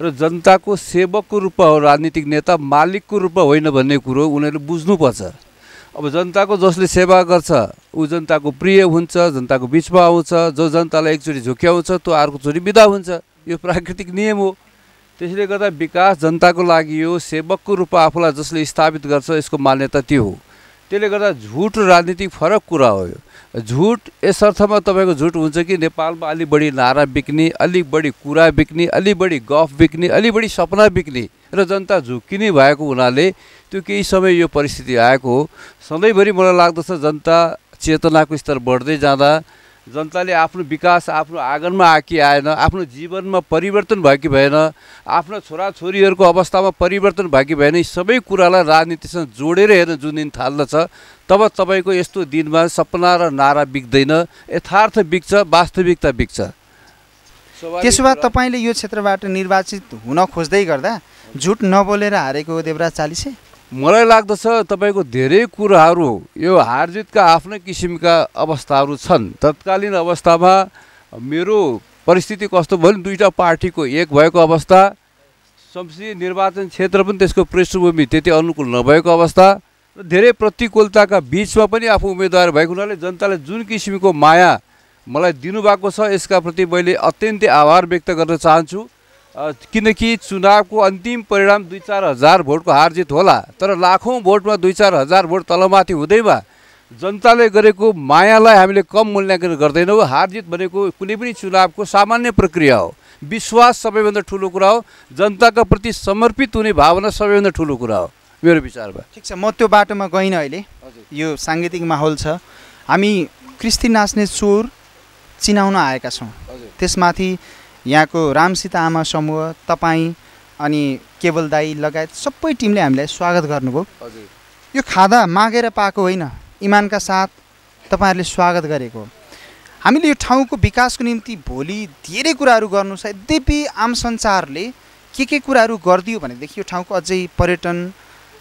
र जनताको सेवकको रूपमा हो राजनीतिक नेता, मालिकको रूपमा होइन भन्ने कुरो उनीहरूले बुझ्नुपर्छ। अब जनताको जसले सेवा गर्छ ऊ जनताको प्रिय हुन्छ, जनताको बिचमा आउँछ, जो जनतालाई एकचोटि झुक्याउँछ त्यो अर्कोचोटि बिदा हुन्छ, यो प्राकृतिक नियम हो। त्यसले गर्दा विकास जनताको लागि हो, सेवकको रूपमा आफूलाई जसले स्थापित गर्छ यसको मान्यता त्यो हो। त्यसले गर्दा झुट राजनीति फरक कुरा हो। झुट यस अर्थमा तपाईको झुट हुन्छ कि नेपालमा अलि बढी नारा बिक्ने, अलि बढी कुरा बिक्ने, अलि बढी गफ बिक्ने, अलि बढी सपना बिक्ने र जनता झुक्किने भएको हुनाले त्यो केही समय यो परिस्थिति आएको हो। सधैँभरि मलाई लाग्दछ जनता चेतनाको स्तर बढ्दै जाँदा जनताले आफ्नो विकास आफ्नो आँगनमा आकी आएन, आफ्नो जीवनमा परिवर्तन भयो कि भएन, आफ्ना छोराछोरीहरूको अवस्थामा परिवर्तन भयो कि भएन, सबै कुरालाई राजनीतिसँग जोडेर हेर्न जुन दिन थाल्दछ तब तपाईको यस्तो दिनमा सपना र नारा बिक्दैन, यथार्थ बिक्छ, वास्तविकता बिक्छ। त्यसो भए तपाईले यो क्षेत्रबाट निर्वाचित हुन खोज्दै गर्दा झुट नबोलेर हारेको देवराज चालिसे? मलाई लाग्दछ तपाईको धेरै कुराहरू यो हारजितका आफ्नै किसिमका अवस्थाहरू छन्। तत्कालीन अवस्थामा मेरो परिस्थिति कस्तो भयो भने दुईटा पार्टीको एक भएको अवस्था, संसदीय निर्वाचन क्षेत्र पनि त्यसको पृष्ठभूमि त्यति अनुकूल नभएको अवस्था र धेरै प्रतिकूलताका बीचमा पनि आफू उम्मेदवार भएको हुनाले जनताले जुन किसिमको माया मलाई दिनुभएको छ यसका प्रति मैले अत्यन्तै आभार व्यक्त गर्न चाहन्छु। किनकि चुनावको अन्तिम परिणाम दुई चार हजार भोटको हारजित होला, तर लाखौँ भोटमा दुई चार हजार भोट तलमाथि हुँदैमा जनताले गरेको मायालाई हामीले कम मूल्याङ्कन गर्दैनौँ। हारजित भनेको कुनै पनि चुनावको सामान्य प्रक्रिया हो। विश्वास सबैभन्दा ठुलो कुरा हो, जनताका प्रति समर्पित हुने भावना सबैभन्दा ठुलो कुरा हो मेरो विचारमा। ठिक छ, म त्यो बाटोमा गइनँ। अहिले यो साङ्गीतिक माहौल छ, हामी क्रिस्ती नाच्ने चोर चिनाउन आएका छौँ। त्यसमाथि यहाँको रामसीता आमा समूह, तपाईँ अनि केवल दाई लगायत सबै टिमले हामीलाई स्वागत गर्नुभयो। यो खादा मागेर पाएको होइन, इमानका साथ तपाईँहरूले स्वागत गरेको। हामीले यो ठाउँको विकासको निम्ति भोलि धेरै कुराहरू गर्नु छ। यद्यपि आम संसारले के के कुराहरू गरिदियो भनेदेखि यो ठाउँको अझै पर्यटन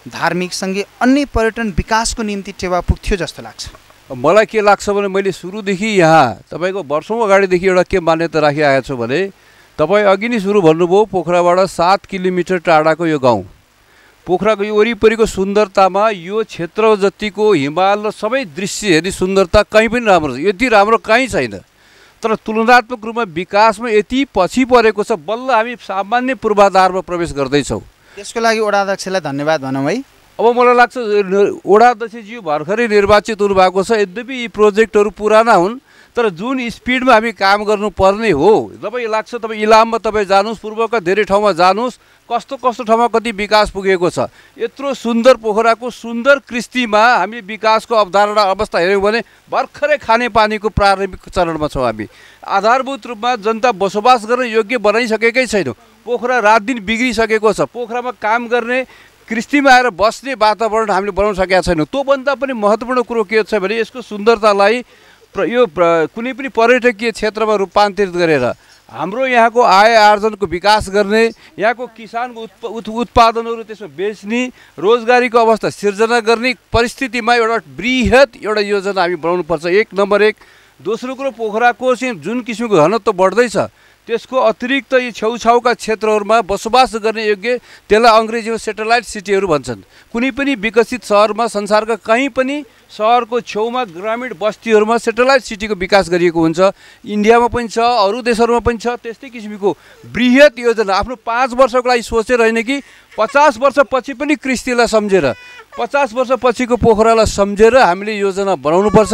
धार्मिकसँगै अन्य पर्यटन विकासको निम्ति टेवा पुग्थ्यो जस्तो लाग्छ। मलाई के लाग्छ भने मैले सुरुदेखि यहाँ तपाईको वर्षौँ अगाडिदेखि एउटा के मान्यता राखिआएको छु भने तपाईँ अघि नै सुरु भन्नुभयो पोखराबाट सात किलोमिटर टाढाको यो गाउँ, पोखराको यो वरिपरिको सुन्दरतामा यो क्षेत्र जतिको हिमाल र सबै दृश्य हेर्ने सुन्दरता कहीँ पनि राम्रो छ, यति राम्रो कहीँ छैन। तर तुलनात्मक रूपमा विकासमा यति पछि परेको छ, बल्ल हामी सामान्य पूर्वाधारमा प्रवेश गर्दैछौँ। त्यसको लागि वडाध्यक्षलाई धन्यवाद भनौँ है। अब मलाई लाग्छ वडाध्यक्षज्यू भर्खरै निर्वाचित हुनुभएको छ, यद्यपि यी प्रोजेक्टहरू पुराना हुन् तर जुन स्पिडमा हामी काम गर्नुपर्ने हो, तपाईँ लाग्छ तपाईँ इलाममा तपाईँ जानुहोस्, पूर्वका धेरै ठाउँमा जानुहोस्, कस्तो कस्तो ठाउँमा कति विकास पुगेको छ। यत्रो सुन्दर पोखराको सुन्दर कृष्टिमा हामी विकासको अवधारणा अवस्था हेऱ्यौँ भने भर्खरै खानेपानीको प्रारम्भिक चरणमा छौँ। हामी आधारभूत रूपमा जनता बसोबास गर्न योग्य बनाइसकेकै छैनौँ। पोखरा रात दिन बिग्रिसकेको छ। पोखरामा काम गर्ने कृष्टिमा आएर बस्ने वातावरण हामीले बनाउन सकेका छैनौँ। त्योभन्दा पनि महत्त्वपूर्ण कुरो के छ भने यसको सुन्दरतालाई यो कुनै पनि पर्यटकीय क्षेत्रमा रूपान्तरित गरेर हाम्रो यहाँको आय आर्जनको विकास गर्ने, यहाँको किसानको उत्प उत्पादनहरू त्यसमा बेच्ने, रोजगारीको अवस्था सिर्जना गर्ने परिस्थितिमा एउटा बृहत एउटा योजना हामी बनाउनुपर्छ। एक नम्बर एक। दोस्रो कुरो पोखराको जुन किसिमको घनत्व बढ्दैछ त्यसको अतिरिक्त यी छेउछाउका क्षेत्रहरूमा बसोबास गर्ने योग्य, त्यसलाई अङ्ग्रेजीमा सेटेलाइट सिटीहरू भन्छन्। कुनै पनि विकसित सहरमा संसारका कहीँ पनि सहरको छेउमा ग्रामीण बस्तीहरूमा सेटेलाइट सिटीको विकास गरिएको हुन्छ। इन्डियामा पनि छ, अरू देशहरूमा पनि छ। त्यस्तै किसिमको बृहत योजना आफ्नो पाँच वर्षको लागि सोचेर होइन कि पचास वर्षपछि पनि कृष्टिलाई सम्झेर, पचास वर्षपछिको पोखरालाई सम्झेर हामीले योजना बनाउनुपर्छ।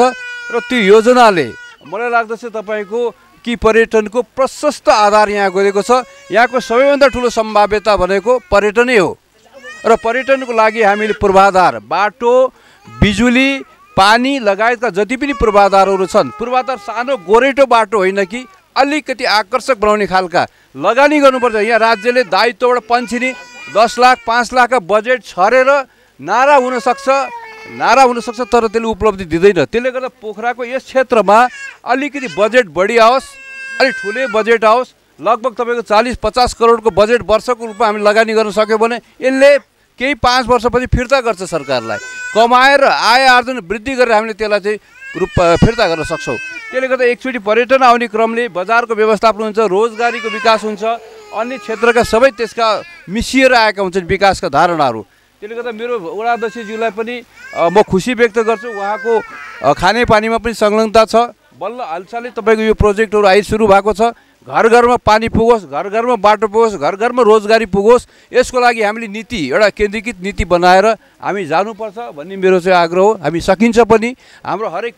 र त्यो योजनाले मलाई लाग्दछ तपाईँको कि पर्यटनको प्रशस्त आधार यहाँ गरेको छ। यहाँको सबैभन्दा ठुलो सम्भाव्यता भनेको पर्यटनै हो र पर्यटनको लागि हामीले पूर्वाधार बाटो, बिजुली, पानी लगायतका जति पनि पूर्वाधारहरू छन्, पूर्वाधार सानो गोरेटो बाटो होइन कि अलिकति आकर्षक बनाउने खालका लगानी गर्नुपर्छ। यहाँ राज्यले दायित्वबाट पन्छिने दस लाख पाँच लाखका बजेट छरेर नारा हुनसक्छ, नारा हुनसक्छ तर त्यसले उपलब्धि दिँदैन। त्यसले गर्दा पोखराको यस क्षेत्रमा अलिकति बजेट बढी आओस्, अलिक ठुलै बजेट आओस्। लगभग तपाईँको चालीस पचास करोडको बजेट वर्षको रूपमा हामी लगानी गर्न सक्यौँ भने यसले केही पाँच वर्षपछि फिर्ता गर्छ। सरकारलाई कमाएर आय आर्जन वृद्धि गरेर हामीले त्यसलाई चाहिँ रूप फिर्ता गर्न सक्छौँ। त्यसले गर्दा एकचोटि पर्यटन आउने क्रमले बजारको व्यवस्थापन हुन्छ, रोजगारीको विकास हुन्छ, अन्य क्षेत्रका सबै त्यसका मिसिएर आएका हुन्छन् विकासका धारणाहरू। त्यसले गर्दा मेरो वडाध्यक्षज्यूलाई पनि म खुसी व्यक्त गर्छु। उहाँको खानेपानीमा पनि संलग्नता छ। बल्ल हालसालै तपाईँको यो प्रोजेक्टहरू आइ सुरु भएको छ। घर घर में पानी पुगोस्, घर घर में बाटो पुगोस्, घर घर में रोजगारी पुगोस्, यसको लागि हामीले नीति एउटा केन्द्रीकृत नीति बनाएर हामी जानुपर्छ भन्ने मेरो चाहिँ आग्रह हो। हामी सकिन्छ पनि, हाम्रो हरेक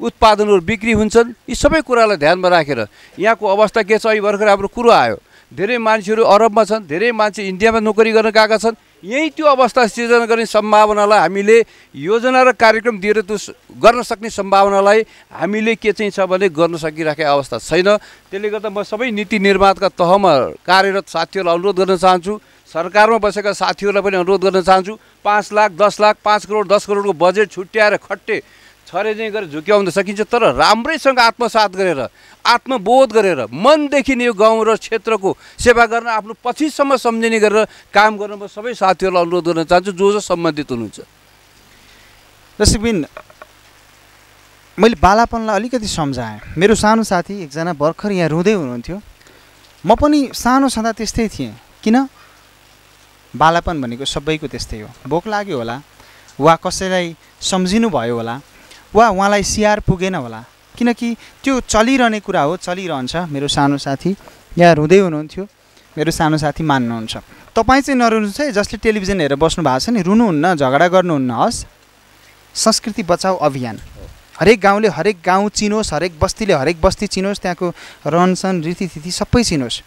उत्पादनहरू बिक्री हुन्छन्। यी सबै कुरालाई ध्यानमा राखेर यहाँको अवस्था के छ, अहिले भर्खर हाम्रो कुरो आयो, धेरै मान्छेहरू अरबमा छन्, धेरै मान्छे इन्डियामा नोकरी गर्न गएका छन्। यही त्यो अवस्था सृजना गर्ने सम्भावनालाई हामीले योजना र कार्यक्रम दिएर त्यो गर्न सक्ने सम्भावनालाई हामीले के चाहिँ छ भने गर्न सकिराखेको अवस्था छैन। त्यसले गर्दा म सबै नीति निर्माणका तहमा कार्यरत साथीहरूलाई अनुरोध गर्न चाहन्छु, सरकारमा बसेका साथीहरूलाई पनि अनुरोध गर्न चाहन्छु, पाँच लाख दस लाख पाँच करोड दस करोडको बजेट छुट्याएर खट्टे छरे चाहिँ गरेर झुक्याउन सकिन्छ, तर राम्रैसँग आत्मसात गरेर आत्मबोध गरेर मनदेखि नै यो गाउँ र क्षेत्रको सेवा गर्न आफ्नो पछिसम्म सम्झिने गरेर काम गर्न म सबै साथीहरूलाई अनुरोध गर्न चाहन्छु जो जो सम्बन्धित हुनुहुन्छ। दशबिन मैले बालापनलाई अलिकति सम्झाएँ। मेरो सानो साथी एकजना भर्खर यहाँ रुँदै हुनुहुन्थ्यो। म पनि सानो छँदा त्यस्तै थिएँ। किन? बालापन भनेको सबैको त्यस्तै हो। भोक लाग्यो होला, वा कसैलाई सम्झिनु भयो होला, वा उहाँलाई सियार पुगेन होला, किनकि त्यो चलिरहने कुरा हो, चलिरहन्छ। मेरो सानो साथी यहाँ रुँदै हुनुहुन्थ्यो। मेरो सानो साथी मान्नुहुन्छ, तपाईँ चाहिँ नरुनुहोस् है, जसले टेलिभिजन हेरेर बस्नु भएको छ नि, रुनुहुन्न, झगडा गर्नुहुन्न। हस्, संस्कृति बचाऊ अभियान, हरेक गाउँले हरेक गाउँ चिनोस्, हरेक बस्तीले हरेक बस्ती चिनोस्, त्यहाँको रहनसहन रीतिथिति सबै चिनोस्।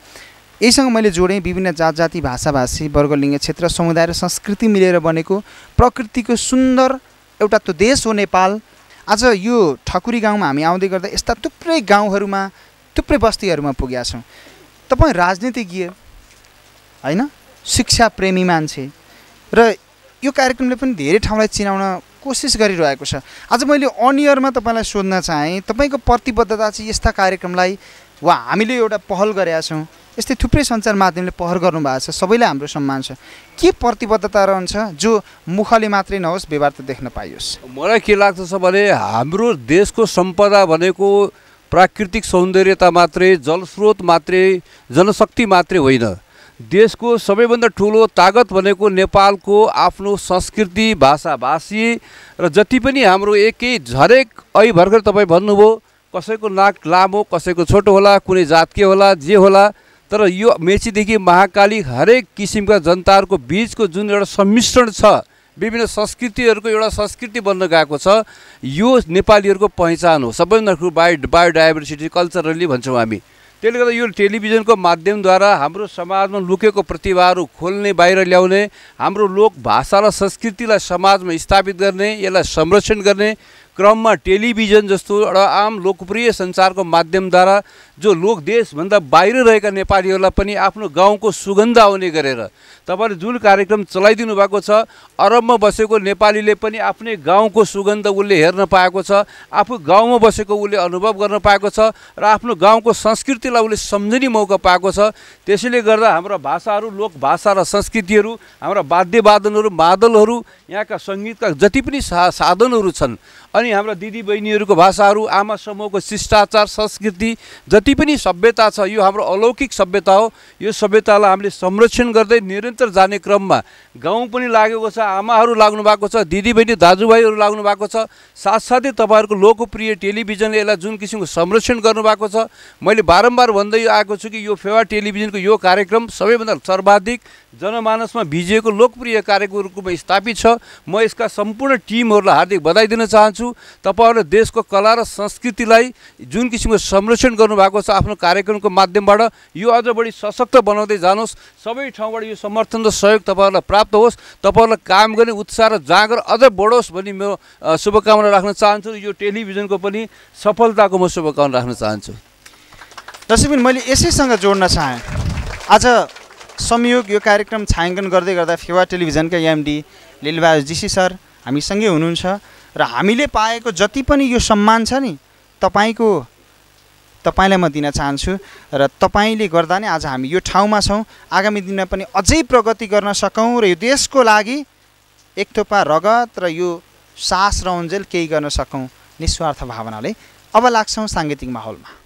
यहीसँग मैले जोडेँ विभिन्न जात जाति भाषा भाषी वर्गलिङ्ग क्षेत्र समुदाय र संस्कृति मिलेर बनेको प्रकृतिको सुन्दर एउटा त्यो देश हो नेपाल। आज यो ठकुरी गाउँमा हामी आउँदै गर्दा यस्ता थुप्रै गाउँहरूमा थुप्रै बस्तीहरूमा पुगेका छौँ। तपाईँ राजनीतिज्ञ होइन, शिक्षा प्रेमी मान्छे, र यो कार्यक्रमले पनि धेरै ठाउँलाई चिनाउन कोसिस गरिरहेको छ। आज मैले अन इयरमा तपाईँलाई सोध्न चाहेँ, तपाईँको प्रतिबद्धता चाहिँ यस्ता कार्यक्रमलाई, वा हामीले एउटा पहल गरेका छौँ, यस्तै थुप्रै सञ्चार माध्यमले पहल गर्नुभएको छ, सबैलाई हाम्रो सम्मान छ, के प्रतिबद्धता रहन्छ जो मुखले मात्रै नहोस्, व्यवहार त देख्न पाइयोस्? मलाई के लाग्छ भने हाम्रो देशको सम्पदा भनेको प्राकृतिक सौन्दर्यता मात्रै, जलस्रोत मात्रै, जनशक्ति मात्रै होइन। देशको सबैभन्दा ठुलो ताकत भनेको नेपालको आफ्नो संस्कृति, भाषा भाषी र जति पनि हाम्रो एकै हरेक, अहिले भर्खर तपाईँ भन्नुभयो कसैको नाक लामो कसैको छोटो होला, कुनै जातकै होला, जे होला, तर यो मेचीदेखि महाकाली हरेक किसिमका जनताहरूको बीचको जुन एउटा सम्मिश्रण छ, विभिन्न संस्कृतिहरूको एउटा संस्कृति बन्न गएको छ, यो नेपालीहरूको पहिचान हो। सबैभन्दा ठुलो बायो बायोडाइभर्सिटी कल्चरली भन्छौँ हामी। त्यसले गर्दा यो टेलिभिजनको माध्यमद्वारा हाम्रो समाजमा लुकेको प्रतिभाहरू खोल्ने, बाहिर ल्याउने, हाम्रो लोक भाषा र संस्कृतिलाई समाजमा स्थापित गर्ने, यसलाई संरक्षण गर्ने क्रममा टेलिभिजन जस्तो एउटा आम लोकप्रिय सञ्चारको माध्यमद्वारा जो लोक देशभन्दा बाहिर रहेका नेपालीहरूलाई पनि आफ्नो गाउँको सुगन्ध आउने गरेर तपाईँले जुन कार्यक्रम चलाइदिनु भएको छ, अरबमा बसेको नेपालीले पनि आफ्नै गाउँको सुगन्ध उसले हेर्न पाएको छ, आफू गाउँमा बसेको उसले अनुभव गर्न पाएको छ, र आफ्नो गाउँको संस्कृतिलाई उसले सम्झिने मौका पाएको छ। त्यसैले गर्दा हाम्रा भाषाहरू, लोक भाषा र संस्कृतिहरू, हाम्रा वाद्यवादनहरू, मादलहरू, यहाँका सङ्गीतका जति पनि सा साधनहरू छन्, अनि हाम्रा दिदीबहिनीहरूको भाषाहरू, आमा समूहको शिष्टाचार, संस्कृति, जति पनि सभ्यता छ, यो हाम्रो अलौकिक सभ्यता हो। यो सभ्यतालाई हामीले संरक्षण गर्दै निरन्तर जाने क्रममा गाउँ पनि लागेको छ, आमाहरू लाग्नु भएको छ, दिदीबहिनी दाजुभाइहरू लाग्नु भएको छ, साथसाथै तपाईँहरूको लोकप्रिय टेलिभिजनले यसलाई जुन किसिमको संरक्षण गर्नुभएको छ, मैले बारम्बार भन्दै आएको छु कि यो फेवा टेलिभिजनको यो कार्यक्रम सबैभन्दा सर्वाधिक जनमानसमा भिजिएको लोकप्रिय कार्यक्रममा स्थापित छ। म यसका सम्पूर्ण टिमहरूलाई हार्दिक बधाई दिन चाहन्छु। तपाईहरूले देशको कला र संस्कृतिलाई जुन किसिमको संरक्षण गर्नुभएको छ आफ्नो कार्यक्रमको माध्यमबाट, यो अझ बढी सशक्त बनाउँदै जानुहोस्। सबै ठाउँबाट यो समर्थन र सहयोग तपाईँहरूलाई प्राप्त होस्, तपाईँहरूलाई काम गर्ने उत्साह र जाँगर अझ बढोस् भन्ने मेरो शुभकामना राख्न चाहन्छु। यो टेलिभिजनको पनि सफलताको म शुभकामना राख्न चाहन्छु। दर्शकबिन, मैले यसैसँग जोड्न चाहेँ, आज संयोग यो कार्यक्रम छायाङ्कन गर्दै गर्दा फेवा टेलिभिजनका एमडी लिलबहादुर जीसी सर हामीसँगै हुनुहुन्छ, र हामीले पाएको जति पनि यो सम्मान छ नि, तपाईँको तपाईँलाई म दिन चाहन्छु, र तपाईँले गर्दा नै आज हामी यो ठाउँमा छौँ। आगामी दिनमा पनि अझै प्रगति गर्न सकौँ र यो देशको लागि एक थोपा रगत र यो सास रहन्जेल केही गर्न सकौँ निस्वार्थ भावनाले। अब लाग्छौँ साङ्गीतिक माहौलमा।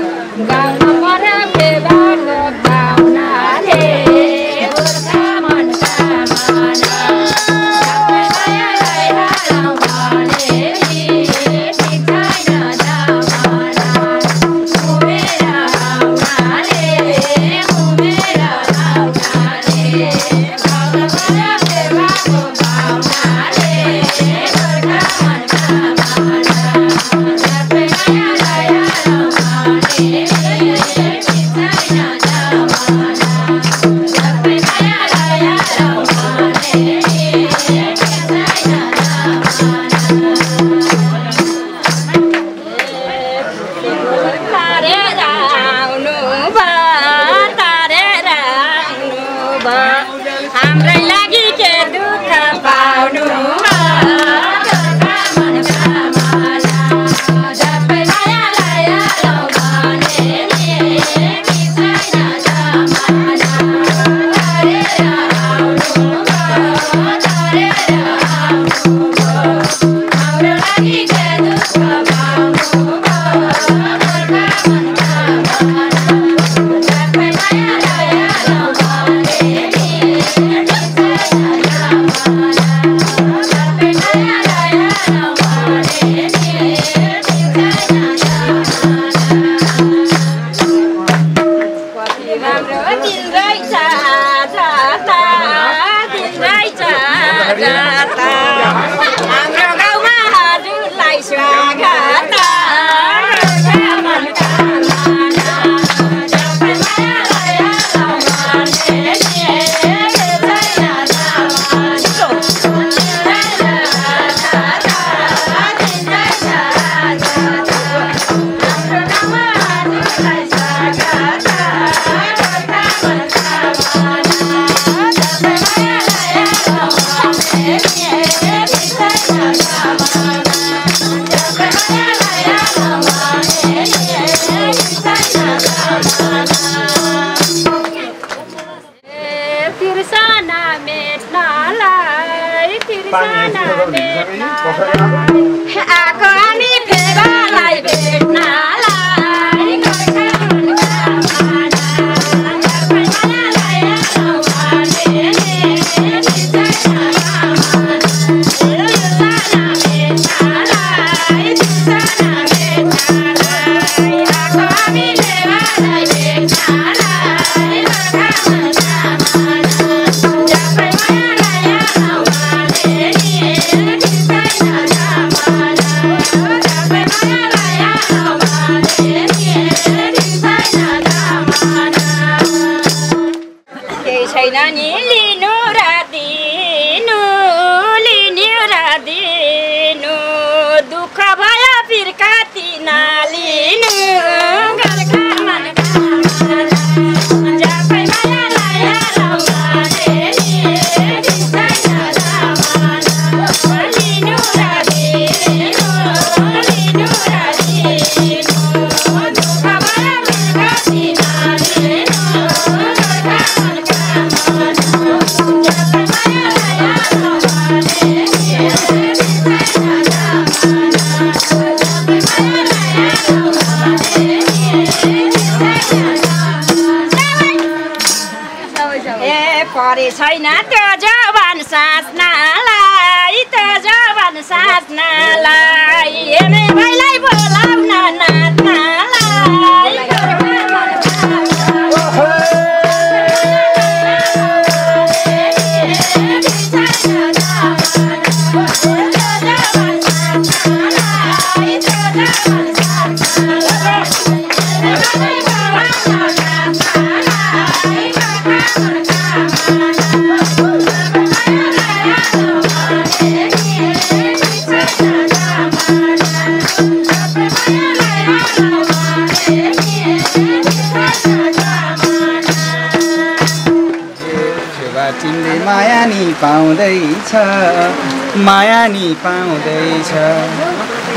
माया नि पाउँदैछ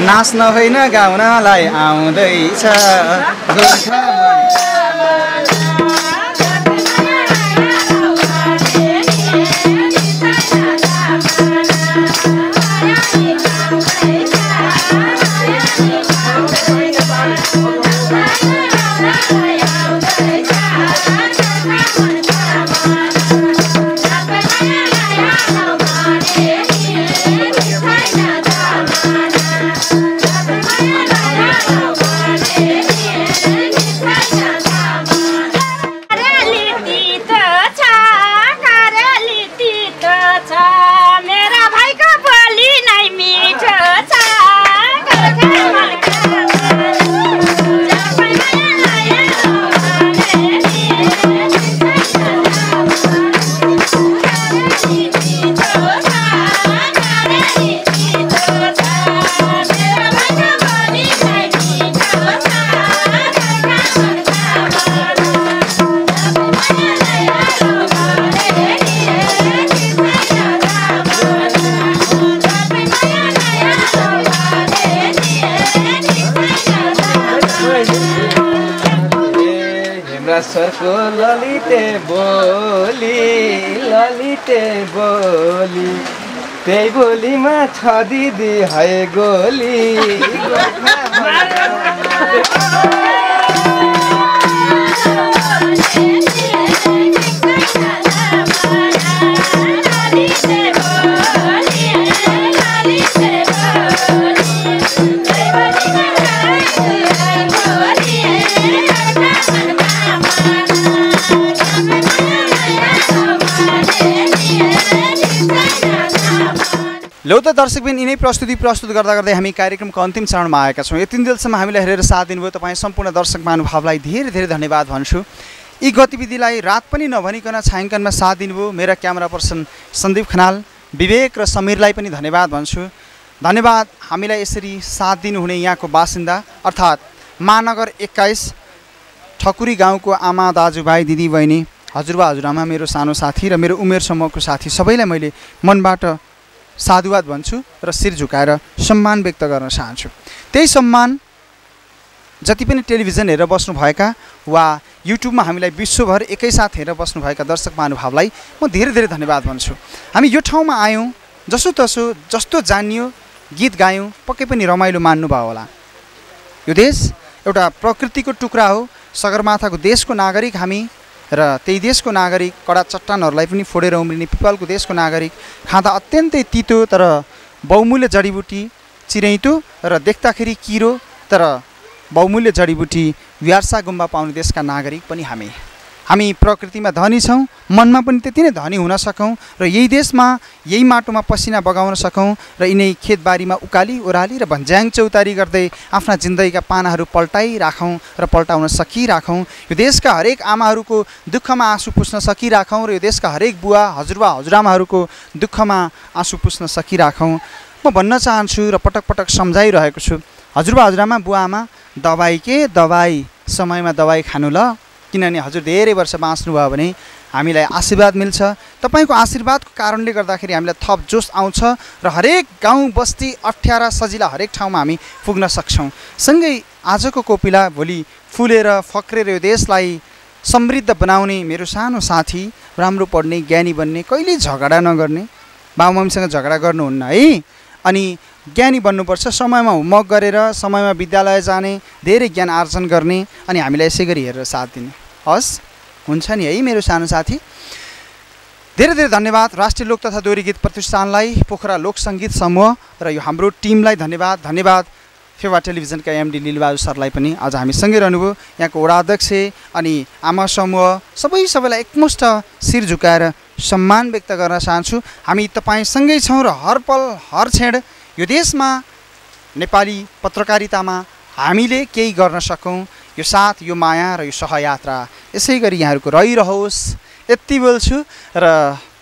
नाच्न होइन गाउनलाई आउँदैछ सरको ललिते बोली ललिते बोली त्यही बोलीमा छ दिदी है गोली लौ त दर्शकबिन यिनै प्रस्तुति प्रस्तुत गर्दा गर्दै हामी कार्यक्रमको अन्तिम चरणमा आएका छौँ। यति दिनसम्म हामीलाई हेरेर साथ दिनुभयो तपाईँ सम्पूर्ण दर्शक महानुभावलाई धेरै धेरै धन्यवाद भन्छु। यी गतिविधिलाई रात पनि नभनिकन छायाङ्कनमा साथ दिनुभयो। मेरा क्यामेरा पर्सन सन्दीप खनाल, विवेक र समीरलाई पनि धन्यवाद भन्छु। धन्यवाद हामीलाई यसरी साथ दिनुहुने यहाँको बासिन्दा अर्थात् महानगर एक्काइस ठकुरी गाउँको आमा दाजुभाइ दिदीबहिनी हजुरबा हजुरआमा मेरो सानो साथी र मेरो उमेर समूहको साथी सबैलाई मैले मनबाट साधुवाद भन्छु र शिर झुकाएर सम्मान व्यक्त गर्न चाहन्छु। त्यही सम्मान जति पनि टेलिभिजन हेरेर बस्नुभएका वा युट्युबमा हामीलाई विश्वभर एकैसाथ हेरेर बस्नुभएका दर्शक महानुभावलाई म धेरै धेरै धन्यवाद भन्छु। हामी यो ठाउँमा आयौँ, जसोतसो जस्तो जानियो गीत गायौँ, पक्कै पनि रमाइलो मान्नुभयो होला। यो देश एउटा प्रकृतिको टुक्रा हो, सगरमाथाको देशको नागरिक हामी र त्यही देशको नागरिक, कडा चट्टानहरूलाई पनि फोडेर उम्रिने पिपलको देशको नागरिक, खाँदा अत्यन्तै तितो तर बहुमूल्य जडीबुटी चिरैँतो र देख्दाखेरि किरो तर बहुमूल्य जडीबुटी व्यार्सा गुम्बा पाउने देशका नागरिक पनि हामी। हामी प्रकृतिमा धनी छौँ, मनमा पनि त्यति नै धनी हुन सकौँ र यही देशमा यही माटोमा पसिना बगाउन सकौँ र यिनै खेतबारीमा उकाली ओह्राली र भन्ज्याङ चौतारी गर्दै आफ्ना जिन्दगीका पानाहरू पल्टाइराखौँ र पल्टाउन सकिराखौँ। यो देशका हरेक आमाहरूको दुःखमा आँसु पुस्न सकिराखौँ र यो देशका हरेक बुवा हजुरबा हजुरआमाहरूको दुःखमा आँसु पुस्न सकिराखौँ म भन्न चाहन्छु र पटक पटक सम्झाइरहेको छु। हजुरबा हजुरआमा बुवा आमा दबाई के दबाई, समयमा दबाई खानु ल, किनभने हजुर धेरै वर्ष बाँच्नुभयो भने हामीलाई आशीर्वाद मिल्छ। तपाईँको आशीर्वादको कारणले गर्दाखेरि हामीलाई थप जोस आउँछ र हरेक गाउँ बस्ती अप्ठ्यारा सजिला हरेक ठाउँमा हामी पुग्न सक्छौँ। सँगै आजको कोपिला भोलि फुलेर फक्रेर यो देशलाई समृद्ध बनाउने मेरो सानो साथी, राम्रो पढ्ने, ज्ञानी बन्ने, कहिल्यै झगडा नगर्ने, बाबुआमासँग झगडा गर्नुहुन्न है, अनि ज्ञानी बन्नुपर्छ, समयमा होमवर्क गरेर समयमा विद्यालय जाने, धेरै ज्ञान आर्जन गर्ने, अनि हामीलाई यसै गरी हेरेर साथ दिने। हस्, हुन्छ नि है मेरो सानो साथी। धेरै धेरै धन्यवाद राष्ट्रिय लोक तथा दोहोरी गीत प्रतिष्ठानलाई, पोखरा लोक सङ्गीत समूह र यो हाम्रो टिमलाई धन्यवाद। धन्यवाद फेवा टेलिभिजनका एमडी लीलबहादुर सरलाई पनि, आज हामीसँगै रहनुभयो, यहाँको वडा अध्यक्ष अनि आमा समूह सबै सबैलाई एकमुष्ट शिर झुकाएर सम्मान व्यक्त गर्न चाहन्छु। हामी तपाईँसँगै छौँ र हर पल हर क्षण यो देशमा नेपाली पत्रकारितामा हामीले केही गर्न सकौँ। यो साथ, यो माया र यो सहयात्रा यसै गरी यहाँहरूको रहिरहोस् यति बोल्छु र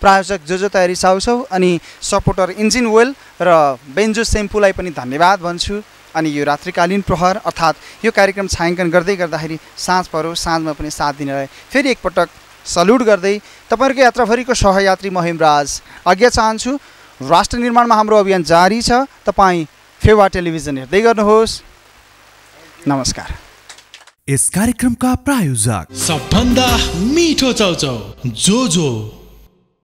प्रायोजक जो जो तयारी साउसौ अनि सपोर्टर इन्जिन ओइल र बेन्जो सेम्पूलाई पनि धन्यवाद भन्छु। अनि यो रात्रिकालीन प्रहर अर्थात् यो कार्यक्रम छायाङ्कन गर्दै गर्दाखेरि साँझ परो साँझमा पनि साथ दिनलाई फेरि एकपटक सल्युट गर्दै तपाईँहरूको यात्राभरिको सहयात्री म हेमराज आज्ञा चाहन्छु। राष्ट्र निर्माणमा हाम्रो अभियान जारी छ। तपाईँ फेवा टेलिभिजन हेर्दै गर्नुहोस्। नमस्कार। यस कार्यक्रमका प्रायोजक सबभन्दा मिठो चाउचाउ जो जो।